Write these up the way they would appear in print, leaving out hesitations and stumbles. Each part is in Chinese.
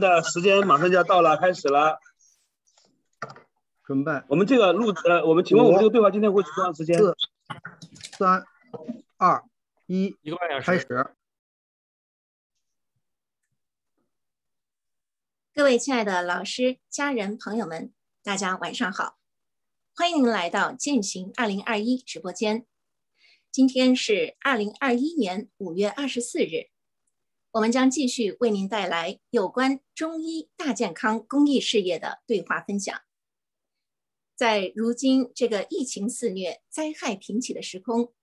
的时间马上就要到了，开始了。准备。我们这个请问我们这个对话今天会有多长时间？4、3、2、1，一个半小时。开始。各位亲爱的老师、家人、朋友们，大家晚上好，欢迎您来到践行2021直播间。今天是2021年5月24日。 我们将继续为您带来有关中医大健康公益事业的对话分享。在如今这个疫情肆虐、灾害频起的时空，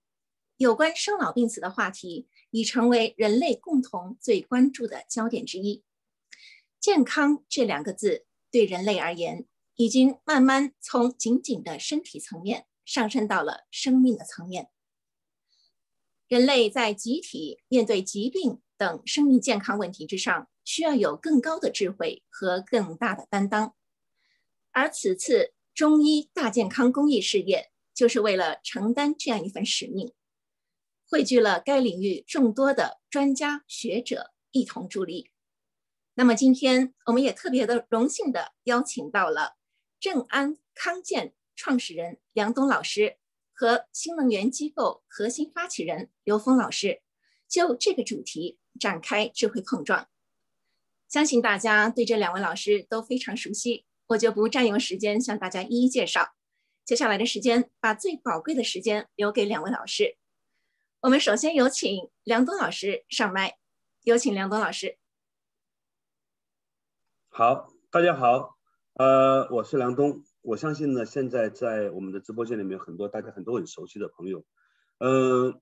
有关生老病死的话题已成为人类共同最关注的焦点之一。健康这两个字对人类而言，已经慢慢从仅仅的身体层面上升到了生命的层面。人类在集体面对疾病 等生命健康问题之上，需要有更高的智慧和更大的担当。而此次中医大健康公益事业，就是为了承担这样一份使命，汇聚了该领域众多的专家学者一同助力。那么今天我们也特别的荣幸的邀请到了正安康健创始人梁冬老师和新能源机构核心发起人刘峰老师， 就这个主题展开智慧碰撞，相信大家对这两位老师都非常熟悉，我就不占用时间向大家一一介绍。接下来的时间，把最宝贵的时间留给两位老师。我们首先有请梁冬老师上麦，有请梁冬老师。好，大家好，我是梁冬。我相信呢，现在在我们的直播间里面，大家很多很熟悉的朋友。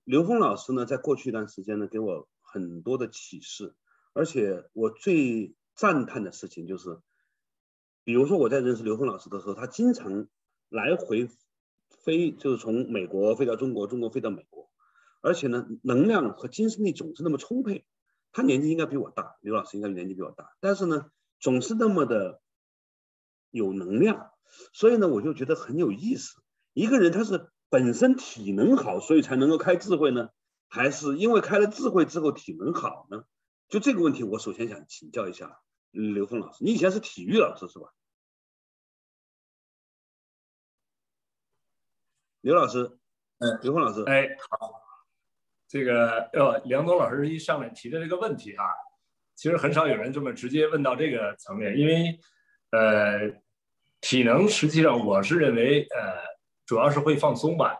刘峰老师呢，在过去一段时间呢，给我很多的启示，而且我最赞叹的事情就是，比如说我在认识刘峰老师的时候，他经常来回飞，就是从美国飞到中国，中国飞到美国，而且呢，能量和精神力总是那么充沛。他年纪应该比我大，刘老师应该年纪比我大，但是呢，总是那么的有能量，所以呢，我就觉得很有意思。一个人他是 本身体能好，所以才能够开智慧呢？还是因为开了智慧之后体能好呢？就这个问题，我首先想请教一下刘峰老师。你以前是体育老师是吧？刘老师，刘峰老师，好。这个梁冬老师一上来提的这个问题啊，其实很少有人这么直接问到这个层面，因为体能实际上我是认为主要是会放松吧，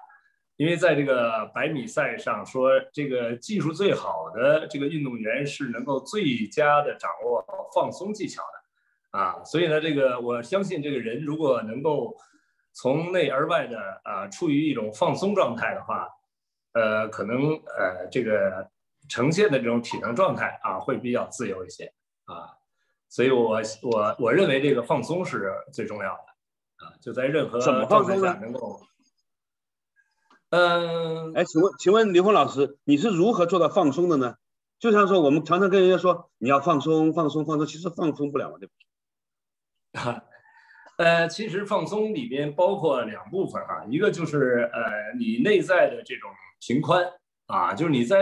因为在这个百米赛上说，这个技术最好的这个运动员是能够最佳的掌握放松技巧的，啊，所以呢，这个我相信这个人如果能够从内而外的处于一种放松状态的话，可能这个呈现的这种体能状态啊会比较自由一些啊，所以我认为这个放松是最重要的。 啊，就在任何状态下能够，请问刘峰老师，你是如何做到放松的呢？就像说我们常常跟人家说你要放松，放松，放松，其实放松不了嘛，对不对？其实放松里边包括两部分啊，一个就是你内在的这种平宽啊，就是你在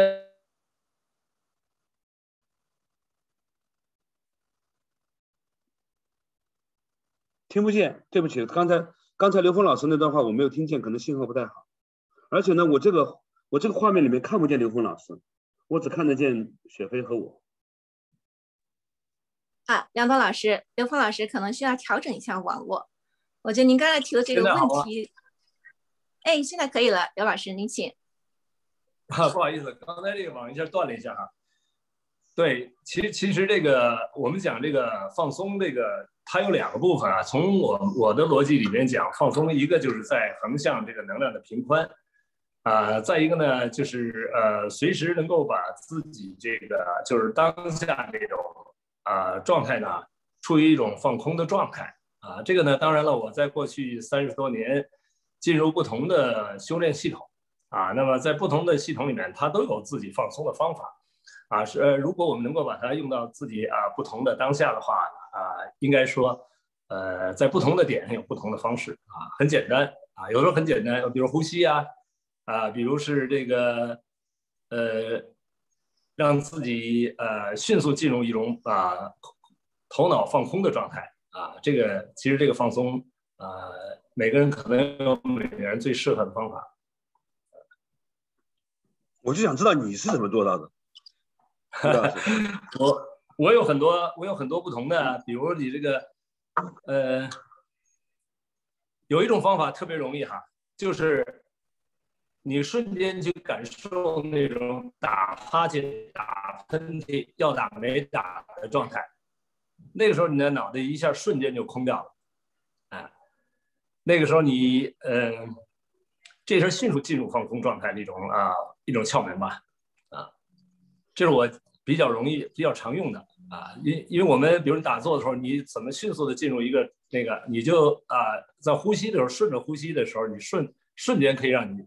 听不见，对不起，刚才刘峰老师那段话我没有听见，可能信号不太好。而且呢，我这个画面里面看不见刘峰老师，我只看得见雪飞和我。啊，梁冬老师，刘峰老师可能需要调整一下网络。我觉得您刚才提的这个问题，哎，现在可以了，刘老师您请。啊，不好意思，刚才这个网一下断了一下啊。对，其实这个我们讲这个放松这个， 它有两个部分啊，从我的逻辑里面讲，放松一个就是在横向这个能量的平宽，再一个呢就是随时能够把自己这个就是当下这种状态呢，处于一种放空的状态啊。这个呢，当然了，我在过去30多年进入不同的修炼系统啊，那么在不同的系统里面，它都有自己放松的方法啊。如果我们能够把它用到自己不同的当下的话呢， 应该说，在不同的点上有不同的方式啊，很简单啊，有时候很简单，比如呼吸啊，比如是这个，让自己迅速进入一种头脑放空的状态啊。这个其实这个放松，每个人可能有每个人最适合的方法。我就想知道你是怎么做到的。我有很多不同的，比如你这个，有一种方法特别容易哈，就是你瞬间去感受那种打哈欠、打喷嚏、要打没打的状态，那个时候你的脑袋一下瞬间就空掉了，啊，那个时候你这时候迅速进入放空状态的一种窍门吧，啊，这是我比较容易、比较常用的啊，因为我们比如你打坐的时候，你怎么迅速的进入一个那个，你就在呼吸的时候，顺着呼吸的时候，你瞬间可以让你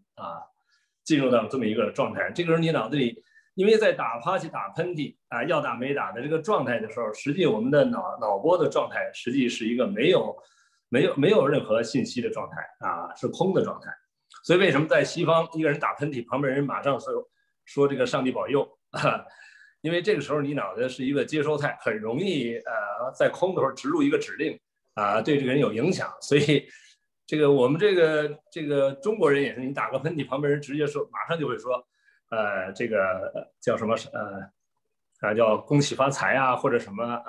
进入到这么一个状态。这个时候你脑子里，因为在打哈欠、打喷嚏啊、要打没打的这个状态的时候，实际我们的脑波的状态实际是一个没有任何信息的状态啊，是空的状态。所以为什么在西方一个人打喷嚏，旁边人马上说这个上帝保佑啊？因为这个时候你脑袋是一个接收态，很容易在空的时候植入一个指令啊，对这个人有影响。所以这个我们这个中国人也是，你打个喷嚏，旁边人直接说，马上就会说，这个叫什么叫恭喜发财啊，或者什么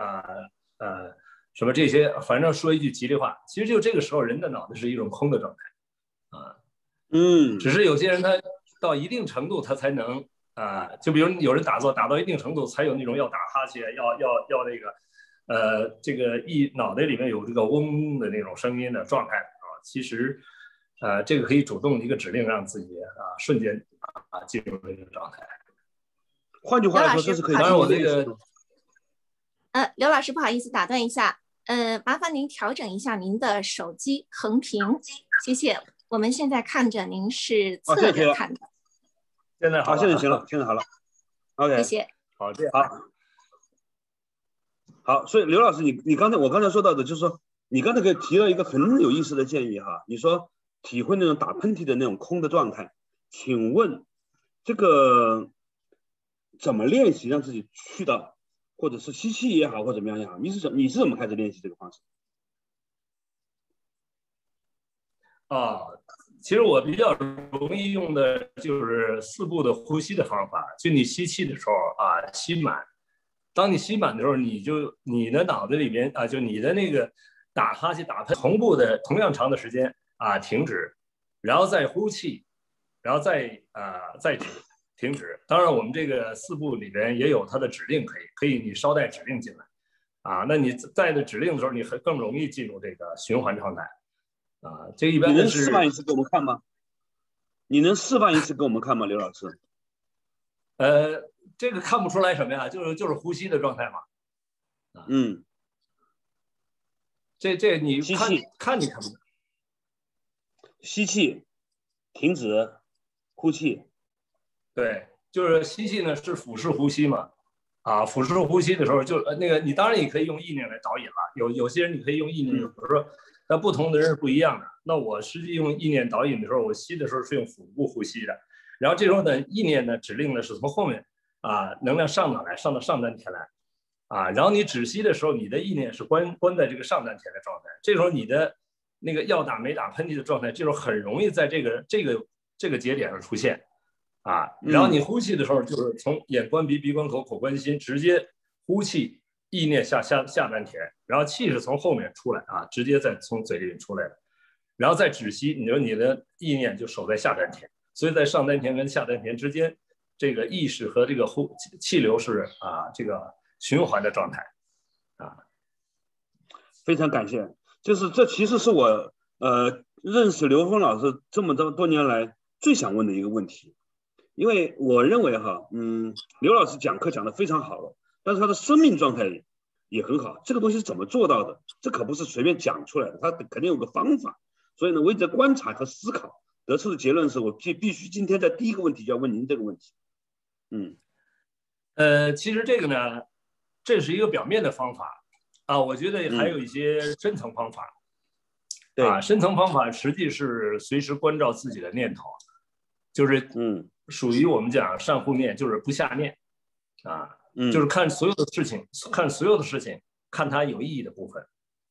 什么这些，反正说一句吉利话。其实就这个时候人的脑袋是一种空的状态啊，只是有些人他到一定程度他才能。就比如有人打坐打到一定程度，才有那种要打哈欠、要那个，这个一脑袋里面有这个嗡的那种声音的状态啊。其实，这个可以主动一个指令，让自己瞬间进入这个状态。换句话来说，这是可以。当然我这个，刘老师不好意思打断一下，麻烦您调整一下您的手机横屏，谢谢。我们现在看着您是侧着看的。现在好，现在行了，现在好了。OK， 谢谢。好，这好。好，所以刘老师，你我刚才说到的，就是说你刚才给提到一个很有意思的建议哈，你说体会那种打喷嚏的那种空的状态，请问这个怎么练习让自己去到，或者是吸气也好，或者怎么样也好，你是怎么开始练习这个方式？其实我比较容易用的就是四步的呼吸的方法。就你吸气的时候吸满，当你吸满的时候，你的脑子里面就你的那个打哈欠、打喷嚏同步的同样长的时间停止，然后再呼气，然后再停止。当然，我们这个四步里面也有它的指令，可以你捎带指令进来那你带着指令的时候，你更容易进入这个循环状态。这一般你能示范一次给我们看吗？刘老师？这个看不出来什么呀，就是呼吸的状态嘛。这你看你看不看？吸气，停止，呼气。对，就是吸气呢是腹式呼吸嘛。腹式呼吸的时候就那个，你当然也可以用意念来导引了。有些人你可以用意念，比如说。那不同的人是不一样的。那我实际用意念导引的时候，我吸的时候是用腹部呼吸的，然后这时候呢，意念呢指令呢是从后面能量上哪来，上到上丹田来然后你止息的时候，你的意念是关在这个上丹田的状态。这时候你的那个要打没打喷嚏的状态，这时候很容易在这个节点上出现然后你呼气的时候，就是从眼观鼻，鼻观口，口观心，直接呼气。意念下丹田，然后气是从后面出来直接再从嘴里出来的，然后再止息，你说你的意念就守在下丹田，所以在上丹田跟下丹田之间，这个意识和这个气流是这个循环的状态非常感谢，就是这其实是我认识刘峰老师这么多年来最想问的一个问题，因为我认为刘老师讲课讲得非常好了。但是他的生命状态也很好，这个东西是怎么做到的？这可不是随便讲出来的，他肯定有个方法。所以呢，我一直在观察和思考，得出的结论是我必须今天在第一个问题就要问您这个问题。其实这个呢，这是一个表面的方法我觉得还有一些深层方法。对深层方法实际是随时关照自己的念头，就是属于我们讲上护念，就是不下念就是看所有的事情，看它有意义的部分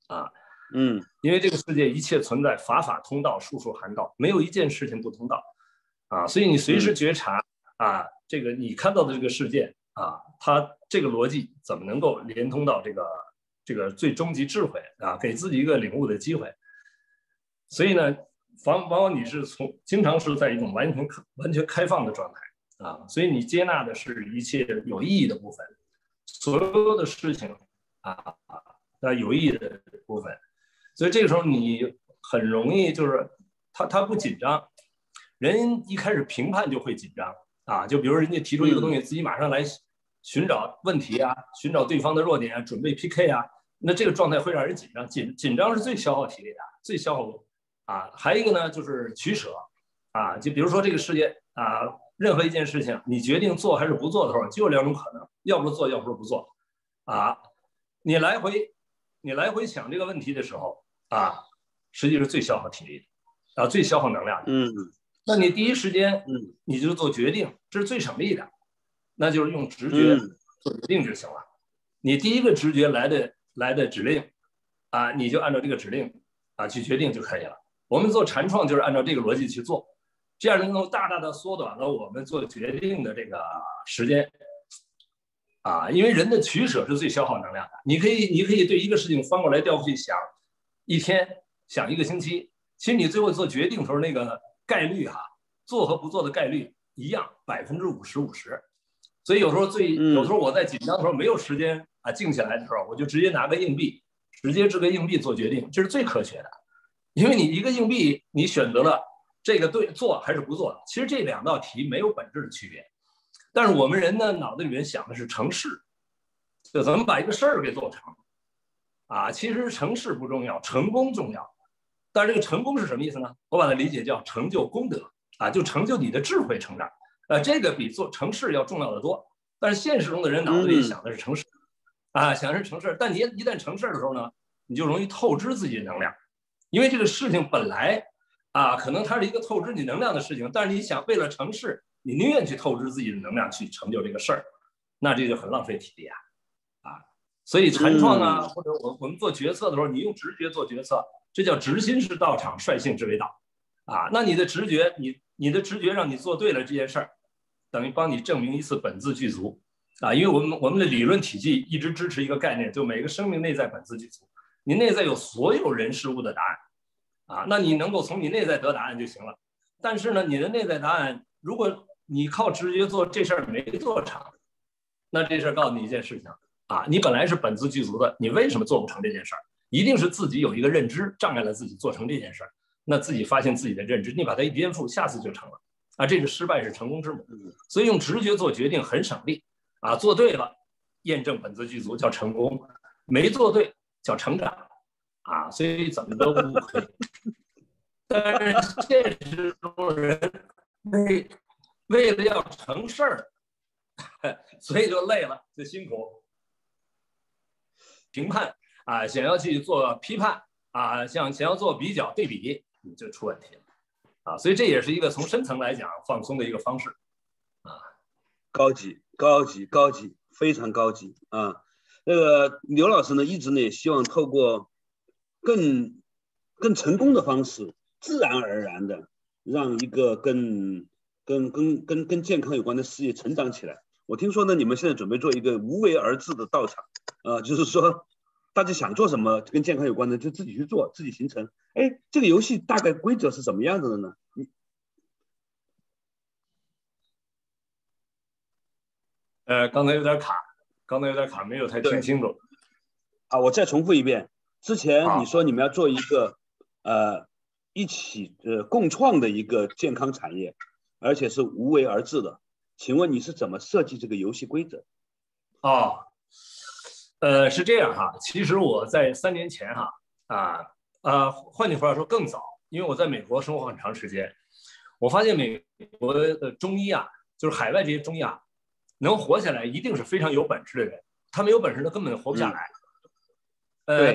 啊。嗯，因为这个世界一切存在，法法通道，术术含道，没有一件事情不通道啊。所以你随时觉察啊，这个你看到的这个世界啊，它这个逻辑怎么能够连通到这个最终极智慧啊？给自己一个领悟的机会。所以呢，往往你是经常是在一种完全开放的状态啊，所以你接纳的是一切有意义的部分，所有的事情啊，那有意义的部分。所以这个时候你很容易就是他不紧张，人一开始评判就会紧张啊，就比如人家提出一个东西，自己马上来寻找问题啊，寻找对方的弱点啊，准备 PK 啊，那这个状态会让人紧张，紧张是最消耗体力的，最消耗啊。还有一个呢就是取舍啊，就比如说这个世界啊，任何一件事情你决定做还是不做的时候，就有两种可能，要不做，要不做啊。你来回想这个问题的时候。啊，实际是最消耗体力的，啊，最消耗能量的。嗯，那你第一时间，你就做决定，这是最省力的，那就是用直觉做决定就行了。你第一个直觉来的指令，啊，你就按照这个指令啊去决定就可以了。我们做禅创就是按照这个逻辑去做，这样能够大大的缩短了我们做决定的这个时间。啊，因为人的取舍是最消耗能量的，你可以对一个事情翻过来调过去想。一天想一个星期，其实你最后做决定的时候，那个概率哈，做和不做的概率一样，50%50%。所以有时候我在紧张的时候没有时间啊静下来的时候，我就直接拿个硬币，直接这个硬币做决定，这是最科学的。因为你一个硬币，你选择了这个对做还是不做，其实这两道题没有本质的区别。但是我们人呢，脑子里面想的是成事，就怎么把一个事儿给做成。啊，其实成事不重要，成功重要。但是这个成功是什么意思呢？我把它理解叫成就功德啊，就成就你的智慧成长。这个比做成事要重要的多。但是现实中的人脑子里想的是成事，啊，想的是成事。但你一旦成事的时候呢，你就容易透支自己的能量，因为这个事情本来啊，可能它是一个透支你能量的事情，但是你想为了成事，你宁愿去透支自己的能量去成就这个事儿，那这就很浪费体力啊。所以禅创啊，或者我们做决策的时候，你用直觉做决策，这叫直心是道场，率性之为道，啊，那你的直觉，你的直觉让你做对了这件事儿，等于帮你证明一次本自具足，啊，因为我们的理论体系一直支持一个概念，就每个生命内在本自具足，你内在有所有人事物的答案，啊，那你能够从你内在得答案就行了。但是呢，你的内在答案，如果你靠直觉做这事儿没做成，那这事儿告诉你一件事情。啊，你本来是本自具足的，你为什么做不成这件事儿？一定是自己有一个认知障碍了自己做成这件事儿。那自己发现自己的认知，你把它一颠覆，下次就成了。啊，这个失败是成功之母。所以用直觉做决定很省力。啊，做对了，验证本自具足叫成功；没做对叫成长。啊，所以怎么都不可以。但是现实中人为了要成事儿，所以就累了，就辛苦。评判啊，想要去做批判啊，想要做比较对比，你就出问题了啊！所以这也是一个从深层来讲放松的一个方式啊，高级，非常高级啊！那个刘老师呢，一直呢也希望透过更成功的方式，自然而然的让一个跟健康有关的事业成长起来。我听说呢，你们现在准备做一个无为而治的道场。就是说，大家想做什么跟健康有关的，就自己去做，自己形成。哎，这个游戏大概规则是什么样子的呢？刚才有点卡，没有太听清楚。啊，我再重复一遍。之前你说你们要做一个一起共创的一个健康产业，而且是无为而治的。请问你是怎么设计这个游戏规则？哦。是这样哈，其实我在3年前哈，换句话说更早，因为我在美国生活很长时间，我发现美国的中医啊，就是海外这些中医啊，能活下来一定是非常有本事的人，他没有本事他根本活不下来。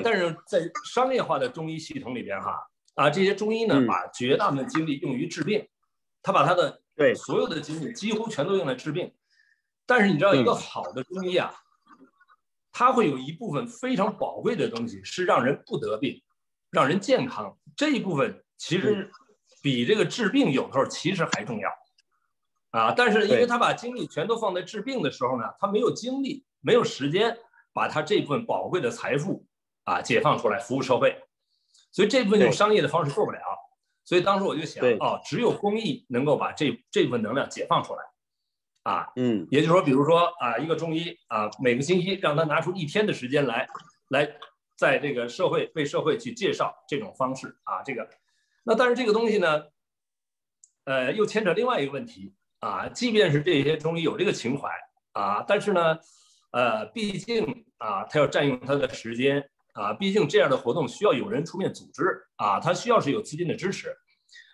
但是在商业化的中医系统里边哈，啊，这些中医呢，把绝大部分精力用于治病，他把他的所有的精力几乎全都用来治病，但是你知道一个好的中医啊。它会有一部分非常宝贵的东西是让人不得病，让人健康，这一部分其实比这个治病有时候其实还重要啊。但是因为他把精力全都放在治病的时候呢，他没有精力没有时间把他这部分宝贵的财富啊解放出来服务社会，所以这部分用商业的方式做不了。所以当时我就想啊，只有公益能够把这部分能量解放出来啊。嗯，也就是说比如说啊，一个中医啊，每个星期让他拿出一天的时间来在这个社会为社会去介绍这种方式啊。这个那但是这个东西呢又牵扯另外一个问题啊，即便是这些中医有这个情怀啊，但是呢毕竟啊他要占用他的时间啊，毕竟这样的活动需要有人出面组织啊，他需要是有资金的支持。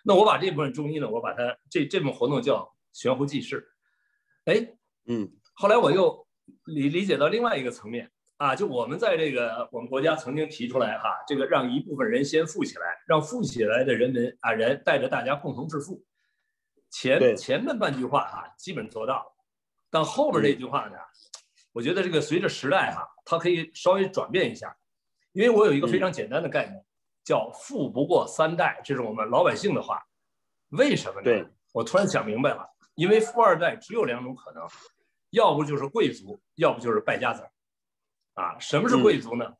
那我把这部分中医呢，我把它这部分活动叫悬壶济世。哎，嗯，后来我又理解到另外一个层面啊，就我们在这个我们国家曾经提出来哈，这个让一部分人先富起来，让富起来的人带着大家共同致富。前面半句话哈，基本做到了，但后面这句话呢，我觉得这个随着时代哈，它可以稍微转变一下。因为我有一个非常简单的概念，叫富不过三代，这是我们老百姓的话。为什么呢？我突然想明白了，因为富二代只有两种可能，要不就是贵族，要不就是败家子啊。什么是贵族呢？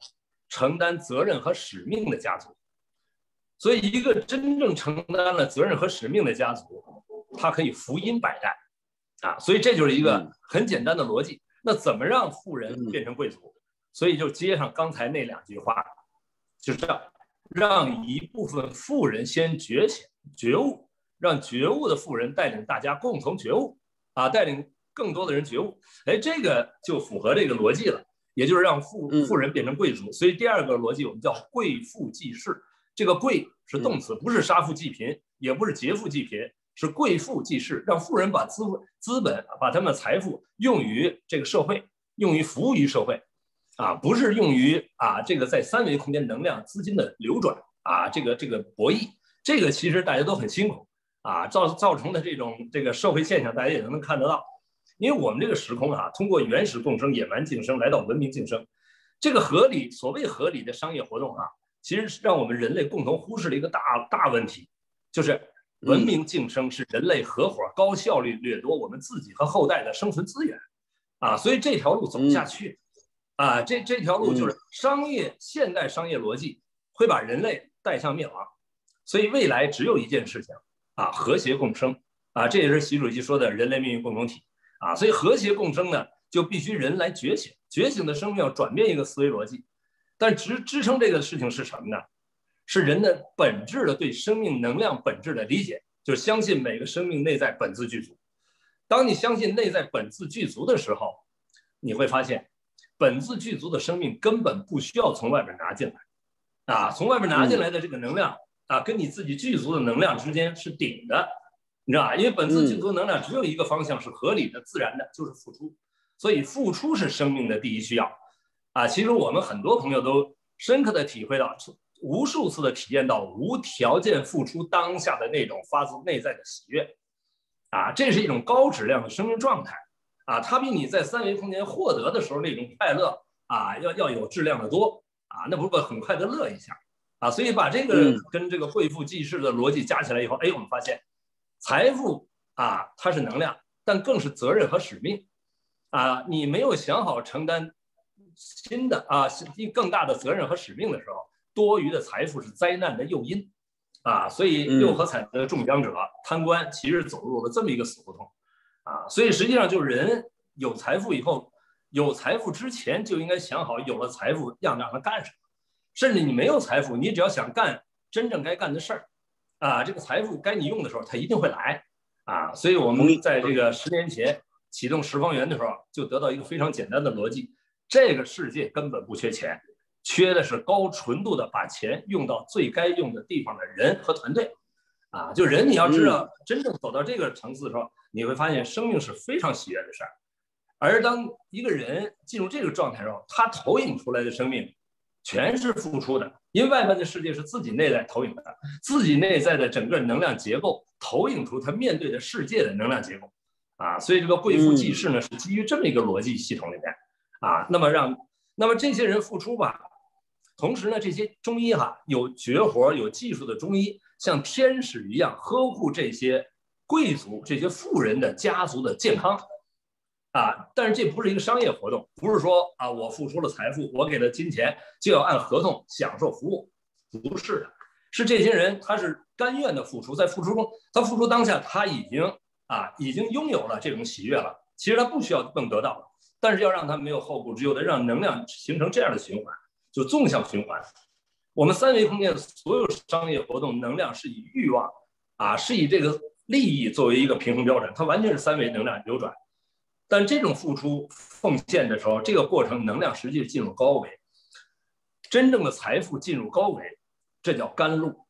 承担责任和使命的家族。所以一个真正承担了责任和使命的家族，他可以福音百代啊。所以这就是一个很简单的逻辑。那怎么让富人变成贵族？所以就接上刚才那两句话，就是让一部分富人先觉悟，让觉悟的富人带领大家共同觉悟啊，带领更多的人觉悟。哎，这个就符合这个逻辑了，也就是让富人变成贵族。所以第二个逻辑我们叫贵富济世，这个贵是动词，不是杀富济贫，也不是劫富济贫，是贵富济世，让富人把资本把他们的财富用于这个社会，用于服务于社会。啊，不是用于啊这个在三维空间能量资金的流转啊，这个博弈，这个其实大家都很辛苦啊，造成的这个社会现象大家也能看得到。因为我们这个时空啊，通过原始共生、野蛮竞争来到文明竞争，这个所谓合理的商业活动啊，其实让我们人类共同忽视了一个大问题，就是文明竞争是人类合伙高效率掠夺我们自己和后代的生存资源啊，所以这条路走不下去。啊，这条路就是现代商业逻辑会把人类带向灭亡，所以未来只有一件事情啊，和谐共生啊，这也是习主席说的人类命运共同体啊，所以和谐共生呢，就必须人来觉醒，觉醒的生命要转变一个思维逻辑，但支撑这个事情是什么呢？是人的本质的对生命能量本质的理解，就是相信每个生命内在本自具足。当你相信内在本自具足的时候，你会发现。本自具足的生命根本不需要从外边拿进来，啊，从外边拿进来的这个能量啊，跟你自己具足的能量之间是顶的，你知道吧？因为本自具足的能量只有一个方向是合理的、自然的，就是付出。所以付出是生命的第一需要，啊，其实我们很多朋友都深刻的体会到，无数次的体验到无条件付出当下的那种发自内在的喜悦，啊，这是一种高质量的生命状态。啊，它比你在三维空间获得的时候那种快乐啊，要有质量的多啊，那不会很快的乐一下啊，所以把这个跟这个贵富济世的逻辑加起来以后，哎，我们发现，财富啊它是能量，但更是责任和使命啊，你没有想好承担新的啊更大的责任和使命的时候，多余的财富是灾难的诱因啊，所以六合彩的中奖者贪官其实走入了这么一个死胡同。啊，所以实际上就是人有财富以后，有财富之前就应该想好，有了财富要让他干什么。甚至你没有财富，你只要想干真正该干的事儿，啊，这个财富该你用的时候，它一定会来。啊，所以我们在这个10年前启动10方圆的时候，就得到一个非常简单的逻辑：这个世界根本不缺钱，缺的是高纯度的把钱用到最该用的地方的人和团队。啊，就人你要知道，真正走到这个层次的时候，你会发现生命是非常喜悦的事儿。而当一个人进入这个状态后，他投影出来的生命全是付出的，因为外面的世界是自己内在投影的，自己内在的整个能量结构投影出他面对的世界的能量结构。啊，所以这个贵富济世呢，是基于这么一个逻辑系统里面。啊，那么让那么这些人付出吧，同时呢，这些中医有绝活、有技术的中医，像天使一样呵护这些贵族、这些富人的家族的健康啊。但是这不是一个商业活动，不是说啊，我付出了财富，我给了金钱，就要按合同享受服务，不是的。 是这些人，他是甘愿的付出，在付出中，他付出当下，他已经拥有了这种喜悦了。其实他不需要更得到，但是要让他没有后顾之忧的，让能量形成这样的循环，就纵向循环。我们三维空间所有商业活动，能量是以欲望是以这个利益作为一个平衡标准，它完全是三维能量流转。但这种付出奉献的时候，这个过程能量实际进入高维，真正的财富进入高维。 这叫甘露，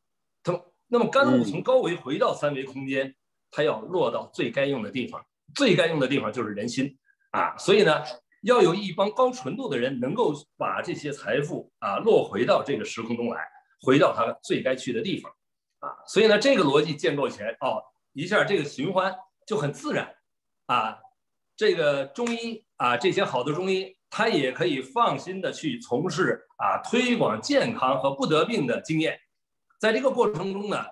那么甘露从高维回到三维空间，它要落到最该用的地方，最该用的地方就是人心啊。所以呢，要有一帮高纯度的人能够把这些财富落回到这个时空中来，回到它最该去的地方啊。所以呢，这个逻辑建构起来，一下这个循环就很自然啊。这个中医这些好的中医。 他也可以放心的去从事推广健康和不得病的经验，在这个过程中呢，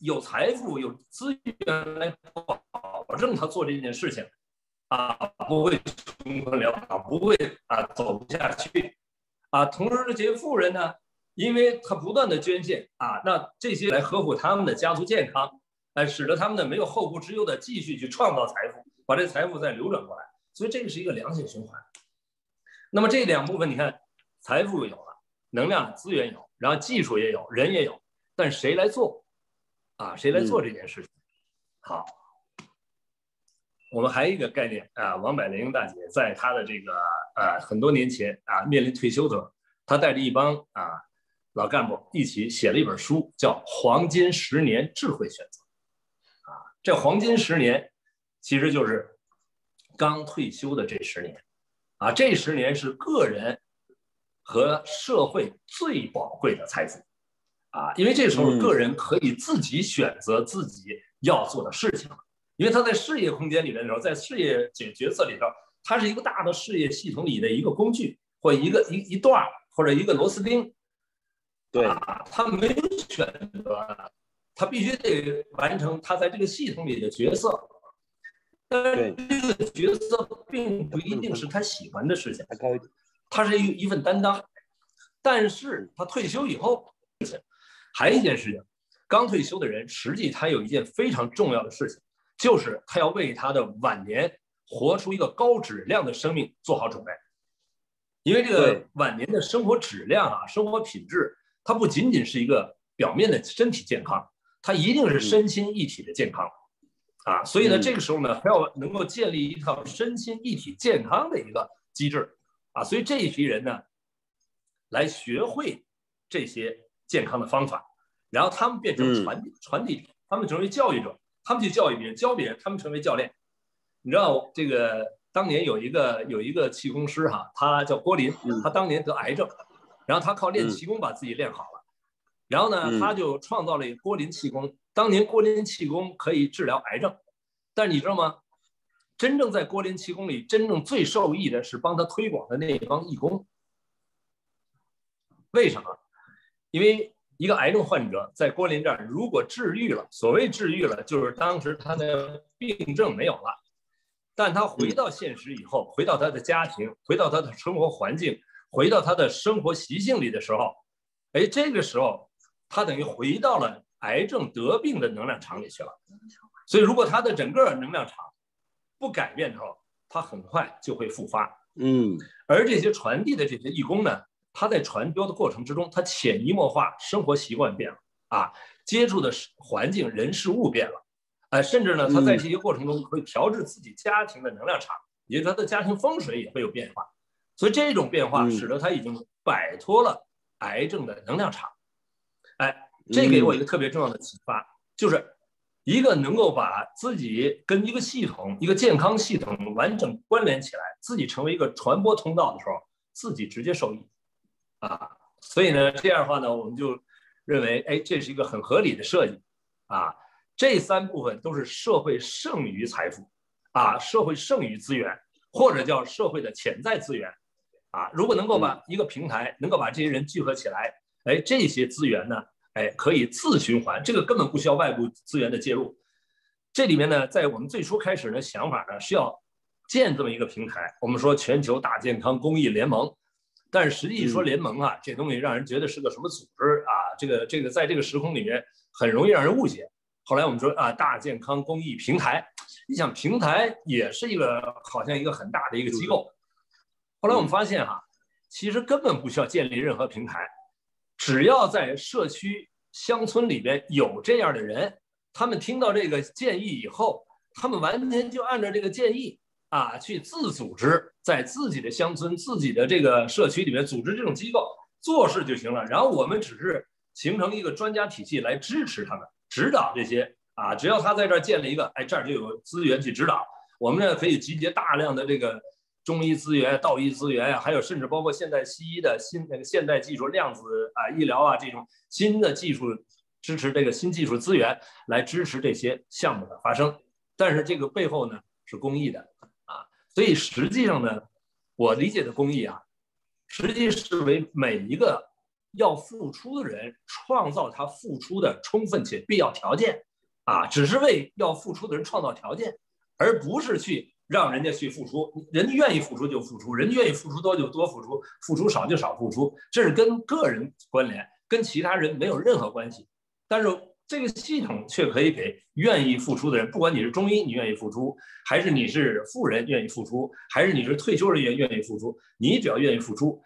有财富有资源来保证他做这件事情，不会穷困潦倒，不会走不下去，同时这些富人呢，因为他不断的捐献那这些来呵护他们的家族健康，使得他们呢没有后顾之忧的继续去创造财富，把这财富再流转过来，所以这个是一个良性循环。 那么这两部分，你看，财富有了，能量资源有，然后技术也有，人也有，但谁来做？谁来做这件事情？好，我们还有一个概念王百龄大姐在她的这个很多年前面临退休的时候，她带着一帮老干部一起写了一本书，叫《黄金10年智慧选择》这黄金10年其实就是刚退休的这10年。 这10年是个人和社会最宝贵的财富，因为这时候个人可以自己选择自己要做的事情，因为他在事业空间里面的时候，在事业角色里头，他是一个大的事业系统里的一个工具或一段或者一个螺丝钉，对，他没有选择，他必须得完成他在这个系统里的角色。 但是这个角色并不一定是他喜欢的事情，他是一份担当。但是他退休以后，还有一件事情，刚退休的人实际他有一件非常重要的事情，就是他要为他的晚年活出一个高质量的生命做好准备。因为这个晚年的生活质量生活品质，它不仅仅是一个表面的身体健康，它一定是身心一体的健康。 所以呢，这个时候呢，还要能够建立一套身心一体健康的一个机制所以这一批人呢，来学会这些健康的方法，然后他们变成传递者，他们成为教育者，他们去教育别人，教别人，他们成为教练。你知道这个当年有一个气功师他叫郭林，他当年得癌症，然后他靠练气功把自己练好了，然后呢，他就创造了郭林气功。 当年郭林气功可以治疗癌症，但是你知道吗？真正在郭林气功里真正最受益的是帮他推广的那帮义工。为什么？因为一个癌症患者在郭林这儿如果治愈了，所谓治愈了，就是当时他的病症没有了，但他回到现实以后，回到他的家庭，回到他的生活环境，回到他的生活习性里的时候，这个时候他等于回到了。 癌症得病的能量场里去了，所以如果他的整个能量场不改变的时候，他很快就会复发。而这些传递的这些义工呢，他在传播的过程之中，他潜移默化，生活习惯变了接触的环境、人、事物变了，甚至呢，他在这些过程中会调制自己家庭的能量场，也就是他的家庭风水也会有变化。所以这种变化使得他已经摆脱了癌症的能量场，这给我一个特别重要的启发，就是一个能够把自己跟一个系统、一个健康系统完整关联起来，自己成为一个传播通道的时候，自己直接受益所以呢，这样的话呢，我们就认为，这是一个很合理的设计这3部分都是社会剩余财富社会剩余资源，或者叫社会的潜在资源啊。如果能够把一个平台能够把这些人聚合起来，哎，这些资源呢，哎，可以自循环，这个根本不需要外部资源的介入。这里面呢，在我们最初开始的想法呢，是要建这么一个平台。我们说全球大健康公益联盟，但是实际说联盟啊，这东西让人觉得是个什么组织啊？这个在这个时空里面很容易让人误解。后来我们说啊，大健康公益平台，你想平台也是一个好像一个很大的一个机构。后来我们发现哈，其实根本不需要建立任何平台，只要在社区乡村里边有这样的人，他们听到这个建议以后，他们完全就按照这个建议啊去自组织，在自己的乡村、自己的这个社区里面组织这种机构做事就行了。然后我们只是形成一个专家体系来支持他们。指导这些啊，只要他在这儿建立一个，哎，这儿就有资源去指导。我们呢可以集结大量的这个中医资源、道医资源啊，还有甚至包括现代西医的现代技术、量子啊医疗啊这种新的技术支持这个新技术资源来支持这些项目的发生。但是这个背后呢是公益的啊，所以实际上呢，我理解的公益啊，实际是为每一个。要付出的人创造他付出的充分且必要条件，啊，只是为要付出的人创造条件，而不是去让人家去付出。人家愿意付出就付出，人家愿意付出多就多付出，付出少就少付出，这是跟个人关联，跟其他人没有任何关系。但是这个系统却可以给愿意付出的人，不管你是中医你愿意付出，还是你是富人愿意付出，还是你是退休人员愿意付出，你只要愿意付出。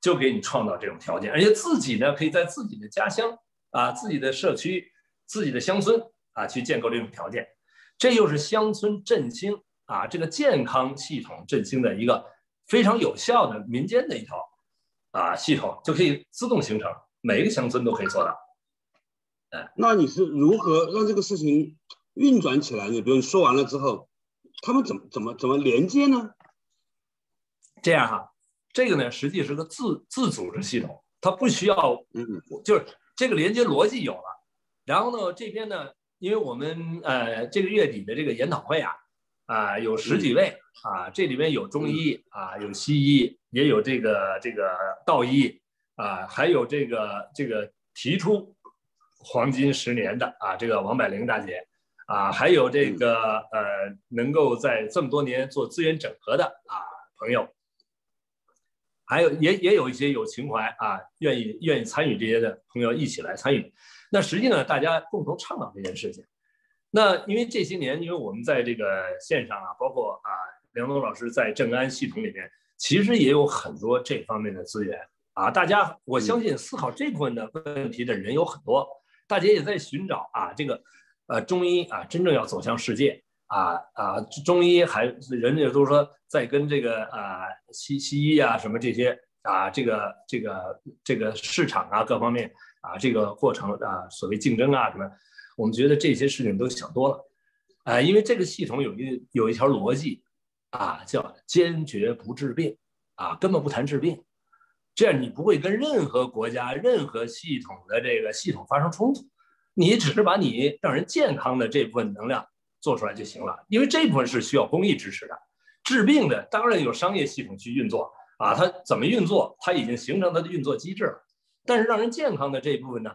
就给你创造这种条件，而且自己呢可以在自己的家乡啊、自己的社区、自己的乡村啊去建构这种条件，这又是乡村振兴啊这个健康系统振兴的一个非常有效的民间的一套啊系统，就可以自动形成，每一个乡村都可以做到。哎，那你是如何让这个事情运转起来呢？比如你说完了之后，他们怎么连接呢？这样哈。这个呢，实际是个自组织系统，它不需要，就是这个连接逻辑有了。然后呢，这边呢，因为我们这个月底的这个研讨会啊，有十几位啊，这里面有中医啊，有西医，也有这个道医啊，还有这个提出黄金10年的啊，这个王百龄大姐啊，还有这个能够在这么多年做资源整合的啊朋友。还有也有一些有情怀啊，愿意参与这些的朋友一起来参与。那实际呢，大家共同倡导这件事情。那因为这些年，因为我们在这个线上啊，包括啊梁冬老师在正安系统里面，其实也有很多这方面的资源啊。大家我相信思考这部分的问题的人有很多，大家也在寻找啊这个中医啊真正要走向世界。中医还人家都说在跟这个西医啊什么这些啊这个市场啊各方面啊这个过程啊所谓竞争啊什么，我们觉得这些事情都想多了啊，因为这个系统有一条逻辑啊，叫坚决不治病啊，根本不谈治病，这样你不会跟任何国家任何系统的这个系统发生冲突，你只是把你让人健康的这部分能量。做出来就行了，因为这部分是需要公益支持的。治病的当然有商业系统去运作啊，它怎么运作，它已经形成它的运作机制了。但是让人健康的这一部分呢，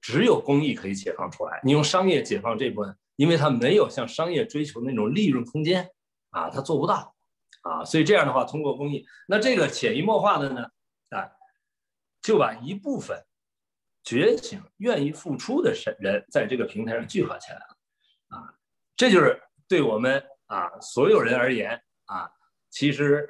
只有公益可以解放出来。你用商业解放这部分，因为它没有像商业追求那种利润空间啊，它做不到啊。所以这样的话，通过公益，那这个潜移默化的呢，啊，就把一部分觉醒、愿意付出的人，在这个平台上聚合起来了啊。这就是对我们啊所有人而言啊，其实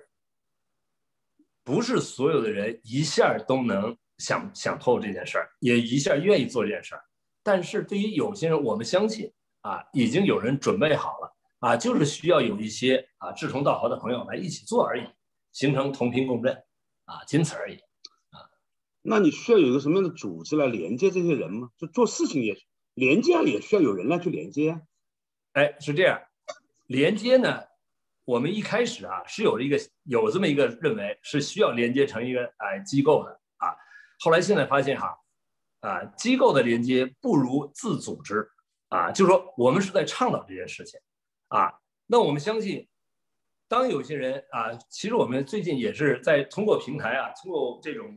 不是所有的人一下都能想透这件事儿，也一下愿意做这件事儿。但是对于有些人，我们相信啊，已经有人准备好了啊，就是需要有一些啊志同道合的朋友来一起做而已，形成同频共振啊，仅此而已啊。那你需要有一个什么样的组织来连接这些人吗？就做事情也连接也需要有人来去连接啊。哎，是这样，连接呢，我们一开始啊是有这么一个认为是需要连接成一个机构的啊，后来现在发现哈，啊机构的连接不如自组织啊，就是说我们是在倡导这件事情啊，那我们相信，当有些人啊，其实我们最近也是在通过平台啊，通过这种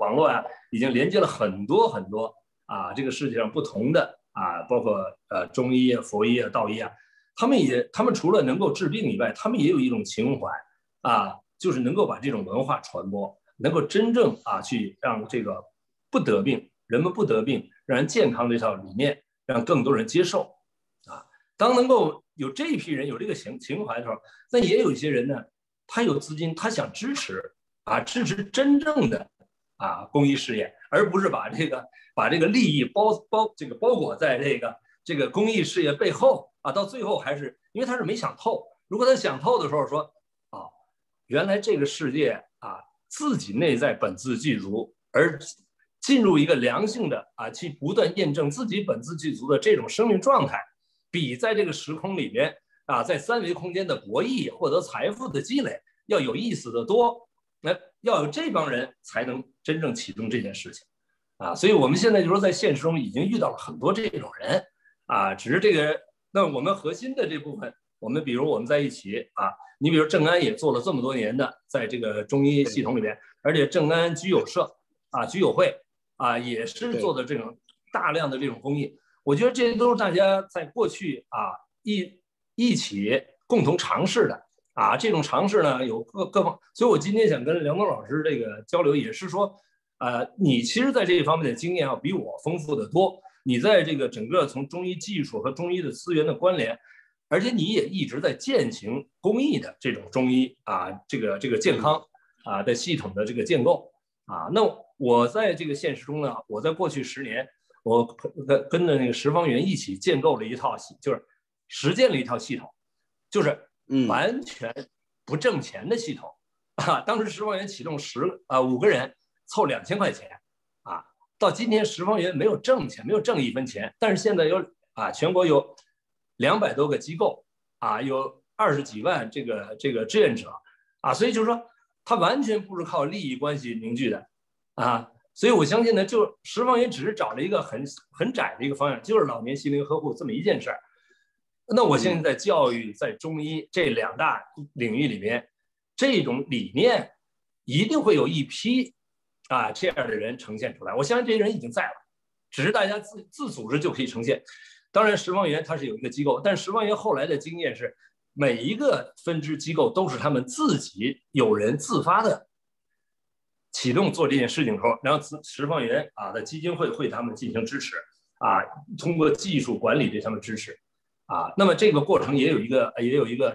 网络啊，已经连接了很多很多啊，这个世界上不同的啊，包括中医啊、佛医啊、道医啊，他们除了能够治病以外，他们也有一种情怀啊，就是能够把这种文化传播，能够真正啊去让这个不得病，人们不得病，让人健康这套理念让更多人接受啊。当能够有这一批人有这个情怀的时候，那也有一些人呢，他有资金，他想支持啊，支持真正的啊公益事业，而不是把这个利益包裹在这个公益事业背后啊。到最后还是因为他是没想透。如果他想透的时候说，啊，原来这个世界啊，自己内在本自具足，而进入一个良性的啊，去不断验证自己本自具足的这种生命状态，比在这个时空里面啊，在三维空间的博弈、获得财富的积累要有意思的多。那要有这帮人才能真正启动这件事情啊。所以我们现在就说在现实中已经遇到了很多这种人啊，只是这个那我们核心的这部分，我们比如我们在一起啊，你比如正安也做了这么多年的在这个中医系统里面，而且正安居友社啊、居友会啊也是做的这种大量的这种公益。我觉得这些都是大家在过去啊一起共同尝试的啊，这种尝试呢有各方，所以我今天想跟梁冬老师这个交流，也是说，你其实在这一方面的经验要比我丰富的多，你在这个整个从中医技术和中医的资源的关联，而且你也一直在践行公益的这种中医啊这个健康啊的系统的这个建构啊。那我在这个现实中呢，我在过去10年。我跟着那个石方元一起建构了一套，就是实践了一套系统，就是完全不挣钱的系统啊。当时石方元启动5个人凑2000块钱啊，到今天石方元没有挣钱，没有挣1分钱，但是现在有啊，全国有200多个机构啊，有20几万这个志愿者啊，所以就是说它完全不是靠利益关系凝聚的啊。所以我相信呢，就石方元只是找了一个很窄的一个方向，就是老年心灵呵护这么一件事儿。那我相信在教育、在中医这2大领域里面，这种理念一定会有一批啊这样的人呈现出来。我相信这些人已经在了，只是大家自组织就可以呈现。当然，石方元它是有一个机构，但石方元后来的经验是，每一个分支机构都是他们自己有人自发的启动做这件事情之后，然后石方元啊的基金会会他们进行支持啊，通过技术管理对他们支持啊。那么这个过程也有一个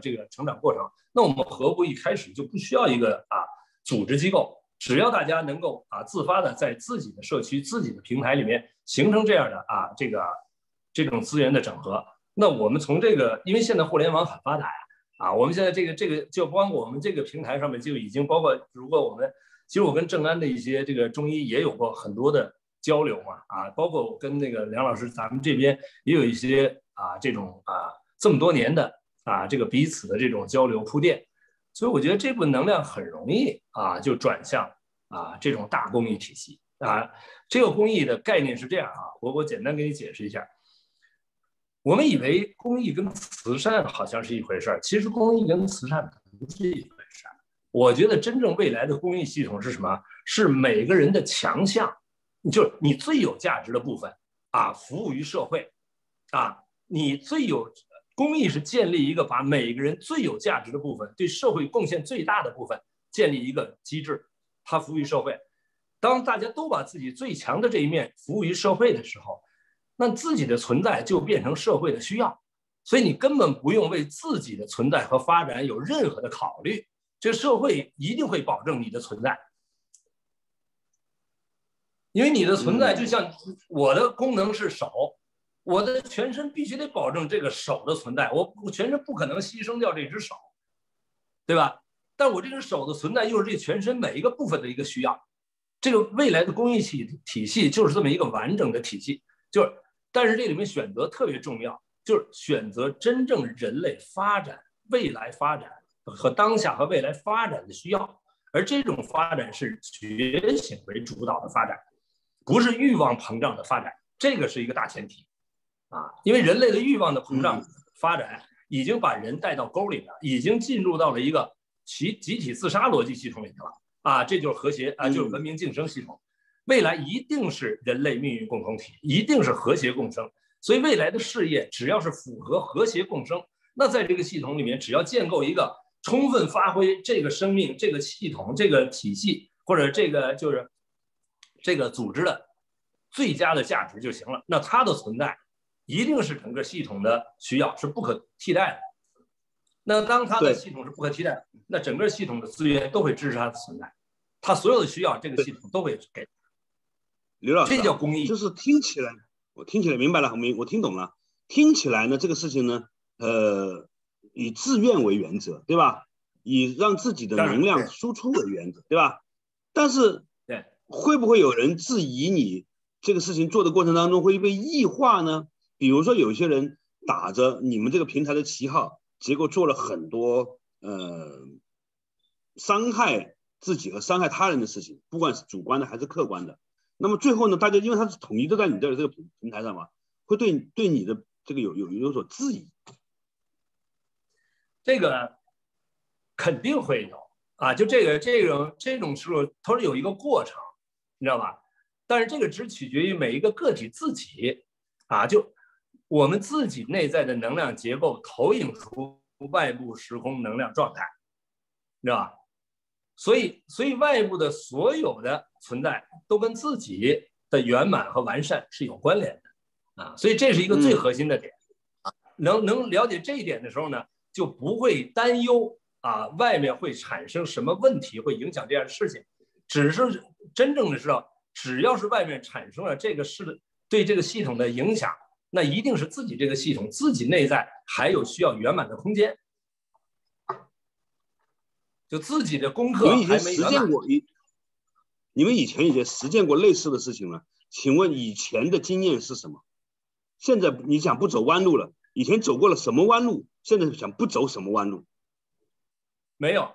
这个成长过程。那我们何不一开始就不需要一个啊组织机构，只要大家能够啊自发的在自己的社区、自己的平台里面形成这样的啊这种资源的整合。那我们从这个，因为现在互联网很发达呀啊，我们现在这个就包括我们这个平台上面就已经包括，如果我们其实我跟正安的一些这个中医也有过很多的交流嘛，啊，包括我跟那个梁老师，咱们这边也有一些啊这种啊这么多年的啊这个彼此的这种交流铺垫，所以我觉得这部分能量很容易啊就转向啊这种大公益体系啊。这个公益的概念是这样啊，我简单给你解释一下。我们以为公益跟慈善好像是一回事儿，其实公益跟慈善不是一回事儿。我觉得真正未来的公益系统是什么？是每个人的强项，就是你最有价值的部分啊，服务于社会啊，你最有公益是建立一个把每个人最有价值的部分，对社会贡献最大的部分建立一个机制，它服务于社会。当大家都把自己最强的这一面服务于社会的时候，那自己的存在就变成社会的需要，所以你根本不用为自己的存在和发展有任何的考虑。这社会一定会保证你的存在，因为你的存在就像我的功能是手，我的全身必须得保证这个手的存在，我全身不可能牺牲掉这只手，对吧？但我这只手的存在又是这全身每一个部分的一个需要。这个未来的公益体系就是这么一个完整的体系，就是但是这里面选择特别重要，就是选择真正人类发展未来发展和当下和未来发展的需要，而这种发展是觉醒为主导的发展，不是欲望膨胀的发展，这个是一个大前提啊。因为人类的欲望的膨胀发展已经把人带到沟里面，已经进入到了一个集体自杀逻辑系统里面了啊！这就是和谐啊，就是文明竞争系统。未来一定是人类命运共同体，一定是和谐共生。所以未来的事业只要是符合和谐共生，那在这个系统里面，只要建构一个充分发挥这个生命、这个系统、这个体系或者这个就是这个组织的最佳的价值就行了。那它的存在一定是整个系统的需要，是不可替代的。那当它的系统是不可替代的，那整个系统的资源都会支持它的存在，它所有的需要，这个系统都会给。刘老师，这叫公益。就是听起来，我听起来明白了，我听懂了。听起来呢，这个事情呢，以自愿为原则，对吧？以让自己的能量输出为原则，对吧？但是，对，会不会有人质疑你这个事情做的过程当中会被异化呢？比如说，有些人打着你们这个平台的旗号，结果做了很多伤害自己和伤害他人的事情，不管是主观的还是客观的。那么最后呢，大家因为他是统一都在你这个平台上嘛，会对你的这个有所质疑。这个肯定会有啊，就这种时候它是有一个过程，你知道吧？但是这个只取决于每一个个体自己啊，就。我们自己内在的能量结构投影出外部时空能量状态，知道吧？所以外部的所有的存在都跟自己的圆满和完善是有关联的啊，所以这是一个最核心的点。能了解这一点的时候呢，就不会担忧啊，外面会产生什么问题，会影响这样的事情。只是真正的知道，只要是外面产生了这个事对这个系统的影响。那一定是自己这个系统自己内在还有需要圆满的空间，就自己的功课还没圆满。你们以前已经实践过类似的事情了，请问以前的经验是什么？现在你想不走弯路了，以前走过了什么弯路？现在想不走什么弯路？没有，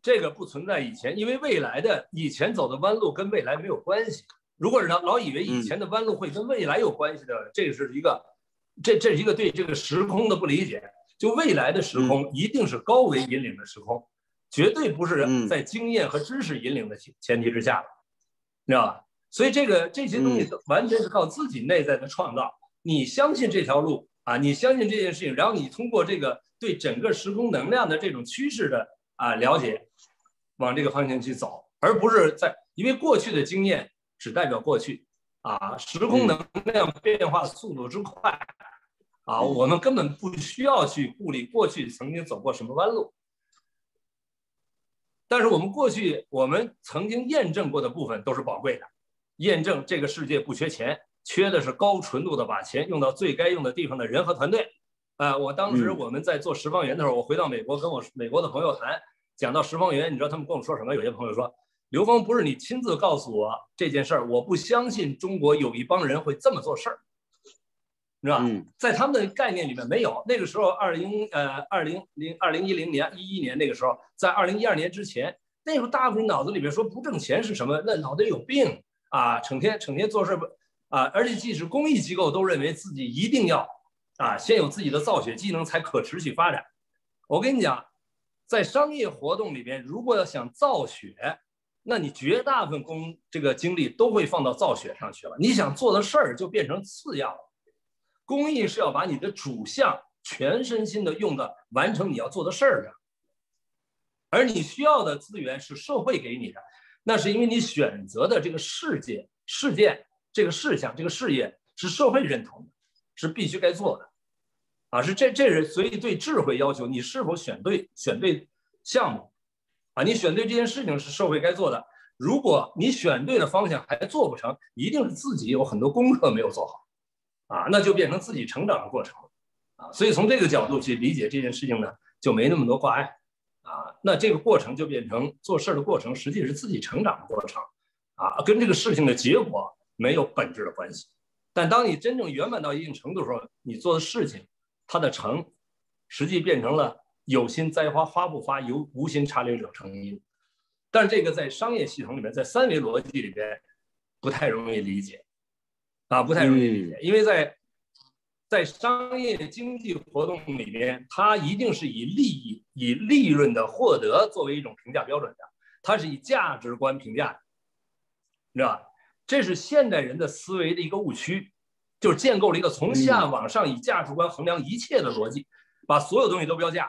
这个不存在以前，因为未来的以前走的弯路跟未来没有关系。如果是老以为以前的弯路会跟未来有关系的，这是一个对这个时空的不理解。就未来的时空一定是高维引领的时空，绝对不是在经验和知识引领的前提之下的，你知道吧？所以这些东西完全是靠自己内在的创造。你相信这条路啊，你相信这件事情，然后你通过这个对整个时空能量的这种趋势的啊了解，往这个方向去走，而不是在因为过去的经验。只代表过去啊，时空能量变化速度之快啊，我们根本不需要去顾虑过去曾经走过什么弯路。但是我们曾经验证过的部分都是宝贵的，验证这个世界不缺钱，缺的是高纯度的把钱用到最该用的地方的人和团队。我当时我们在做十方圆的时候，我回到美国跟我美国的朋友谈，讲到十方圆，你知道他们跟我说什么？有些朋友说。刘峰，不是你亲自告诉我这件事儿，我不相信中国有一帮人会这么做事儿，是吧？在他们的概念里面没有。那个时候2010年、2011年那个时候，在2012年之前，那时候大部分脑子里面说不挣钱是什么？那脑袋有病啊，整天做事啊，而且即使公益机构都认为自己一定要啊，先有自己的造血机能才可持续发展。我跟你讲，在商业活动里面，如果要想造血，那你绝大部分这个精力都会放到造血上去了，你想做的事儿就变成次要了。公益是要把你的主项全身心的用的完成你要做的事儿的，而你需要的资源是社会给你的，那是因为你选择的这个事件、这个事项、这个事业是社会认同的，是必须该做的，啊，是这是所以对智慧要求，你是否选对项目。啊，你选对这件事情是社会该做的。如果你选对了方向还做不成，一定是自己有很多功课没有做好，啊，那就变成自己成长的过程，啊，所以从这个角度去理解这件事情呢，就没那么多挂碍，啊，那这个过程就变成做事的过程，实际是自己成长的过程，啊，跟这个事情的结果没有本质的关系。但当你真正圆满到一定程度的时候，你做的事情，它的成，实际变成了。有心栽花花不花，有无心插柳柳成荫。但是这个在商业系统里面，在三维逻辑里边不太容易理解，啊，不太容易理解，因为在在商业经济活动里面，它一定是以利益、以利润的获得作为一种评价标准的，它是以价值观评价的，你知道吧？这是现代人的思维的一个误区，就是建构了一个从下往上以价值观衡量一切的逻辑，把所有东西都标价。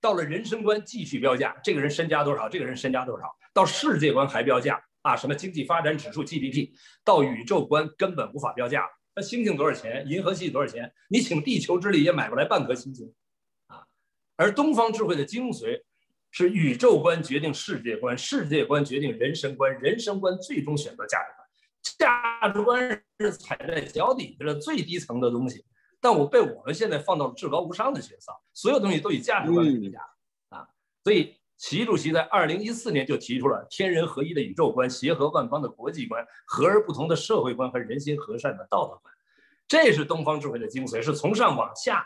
到了人生观继续标价，这个人身家多少，这个人身家多少，到世界观还标价啊，什么经济发展指数 GDP， 到宇宙观根本无法标价，那星星多少钱，银河系多少钱，你请地球之力也买不来半颗星星啊。而东方智慧的精髓是宇宙观决定世界观，世界观决定人生观，人生观最终选择价值观，价值观是踩在脚底下的最低层的东西。但我被我们现在放到了至高无上的角色，所有东西都以价值观为评价啊。所以习主席在2014年就提出了天人合一的宇宙观、协和万邦的国际观、和而不同的社会观和人心和善的道德观，这是东方智慧的精髓，是从上往下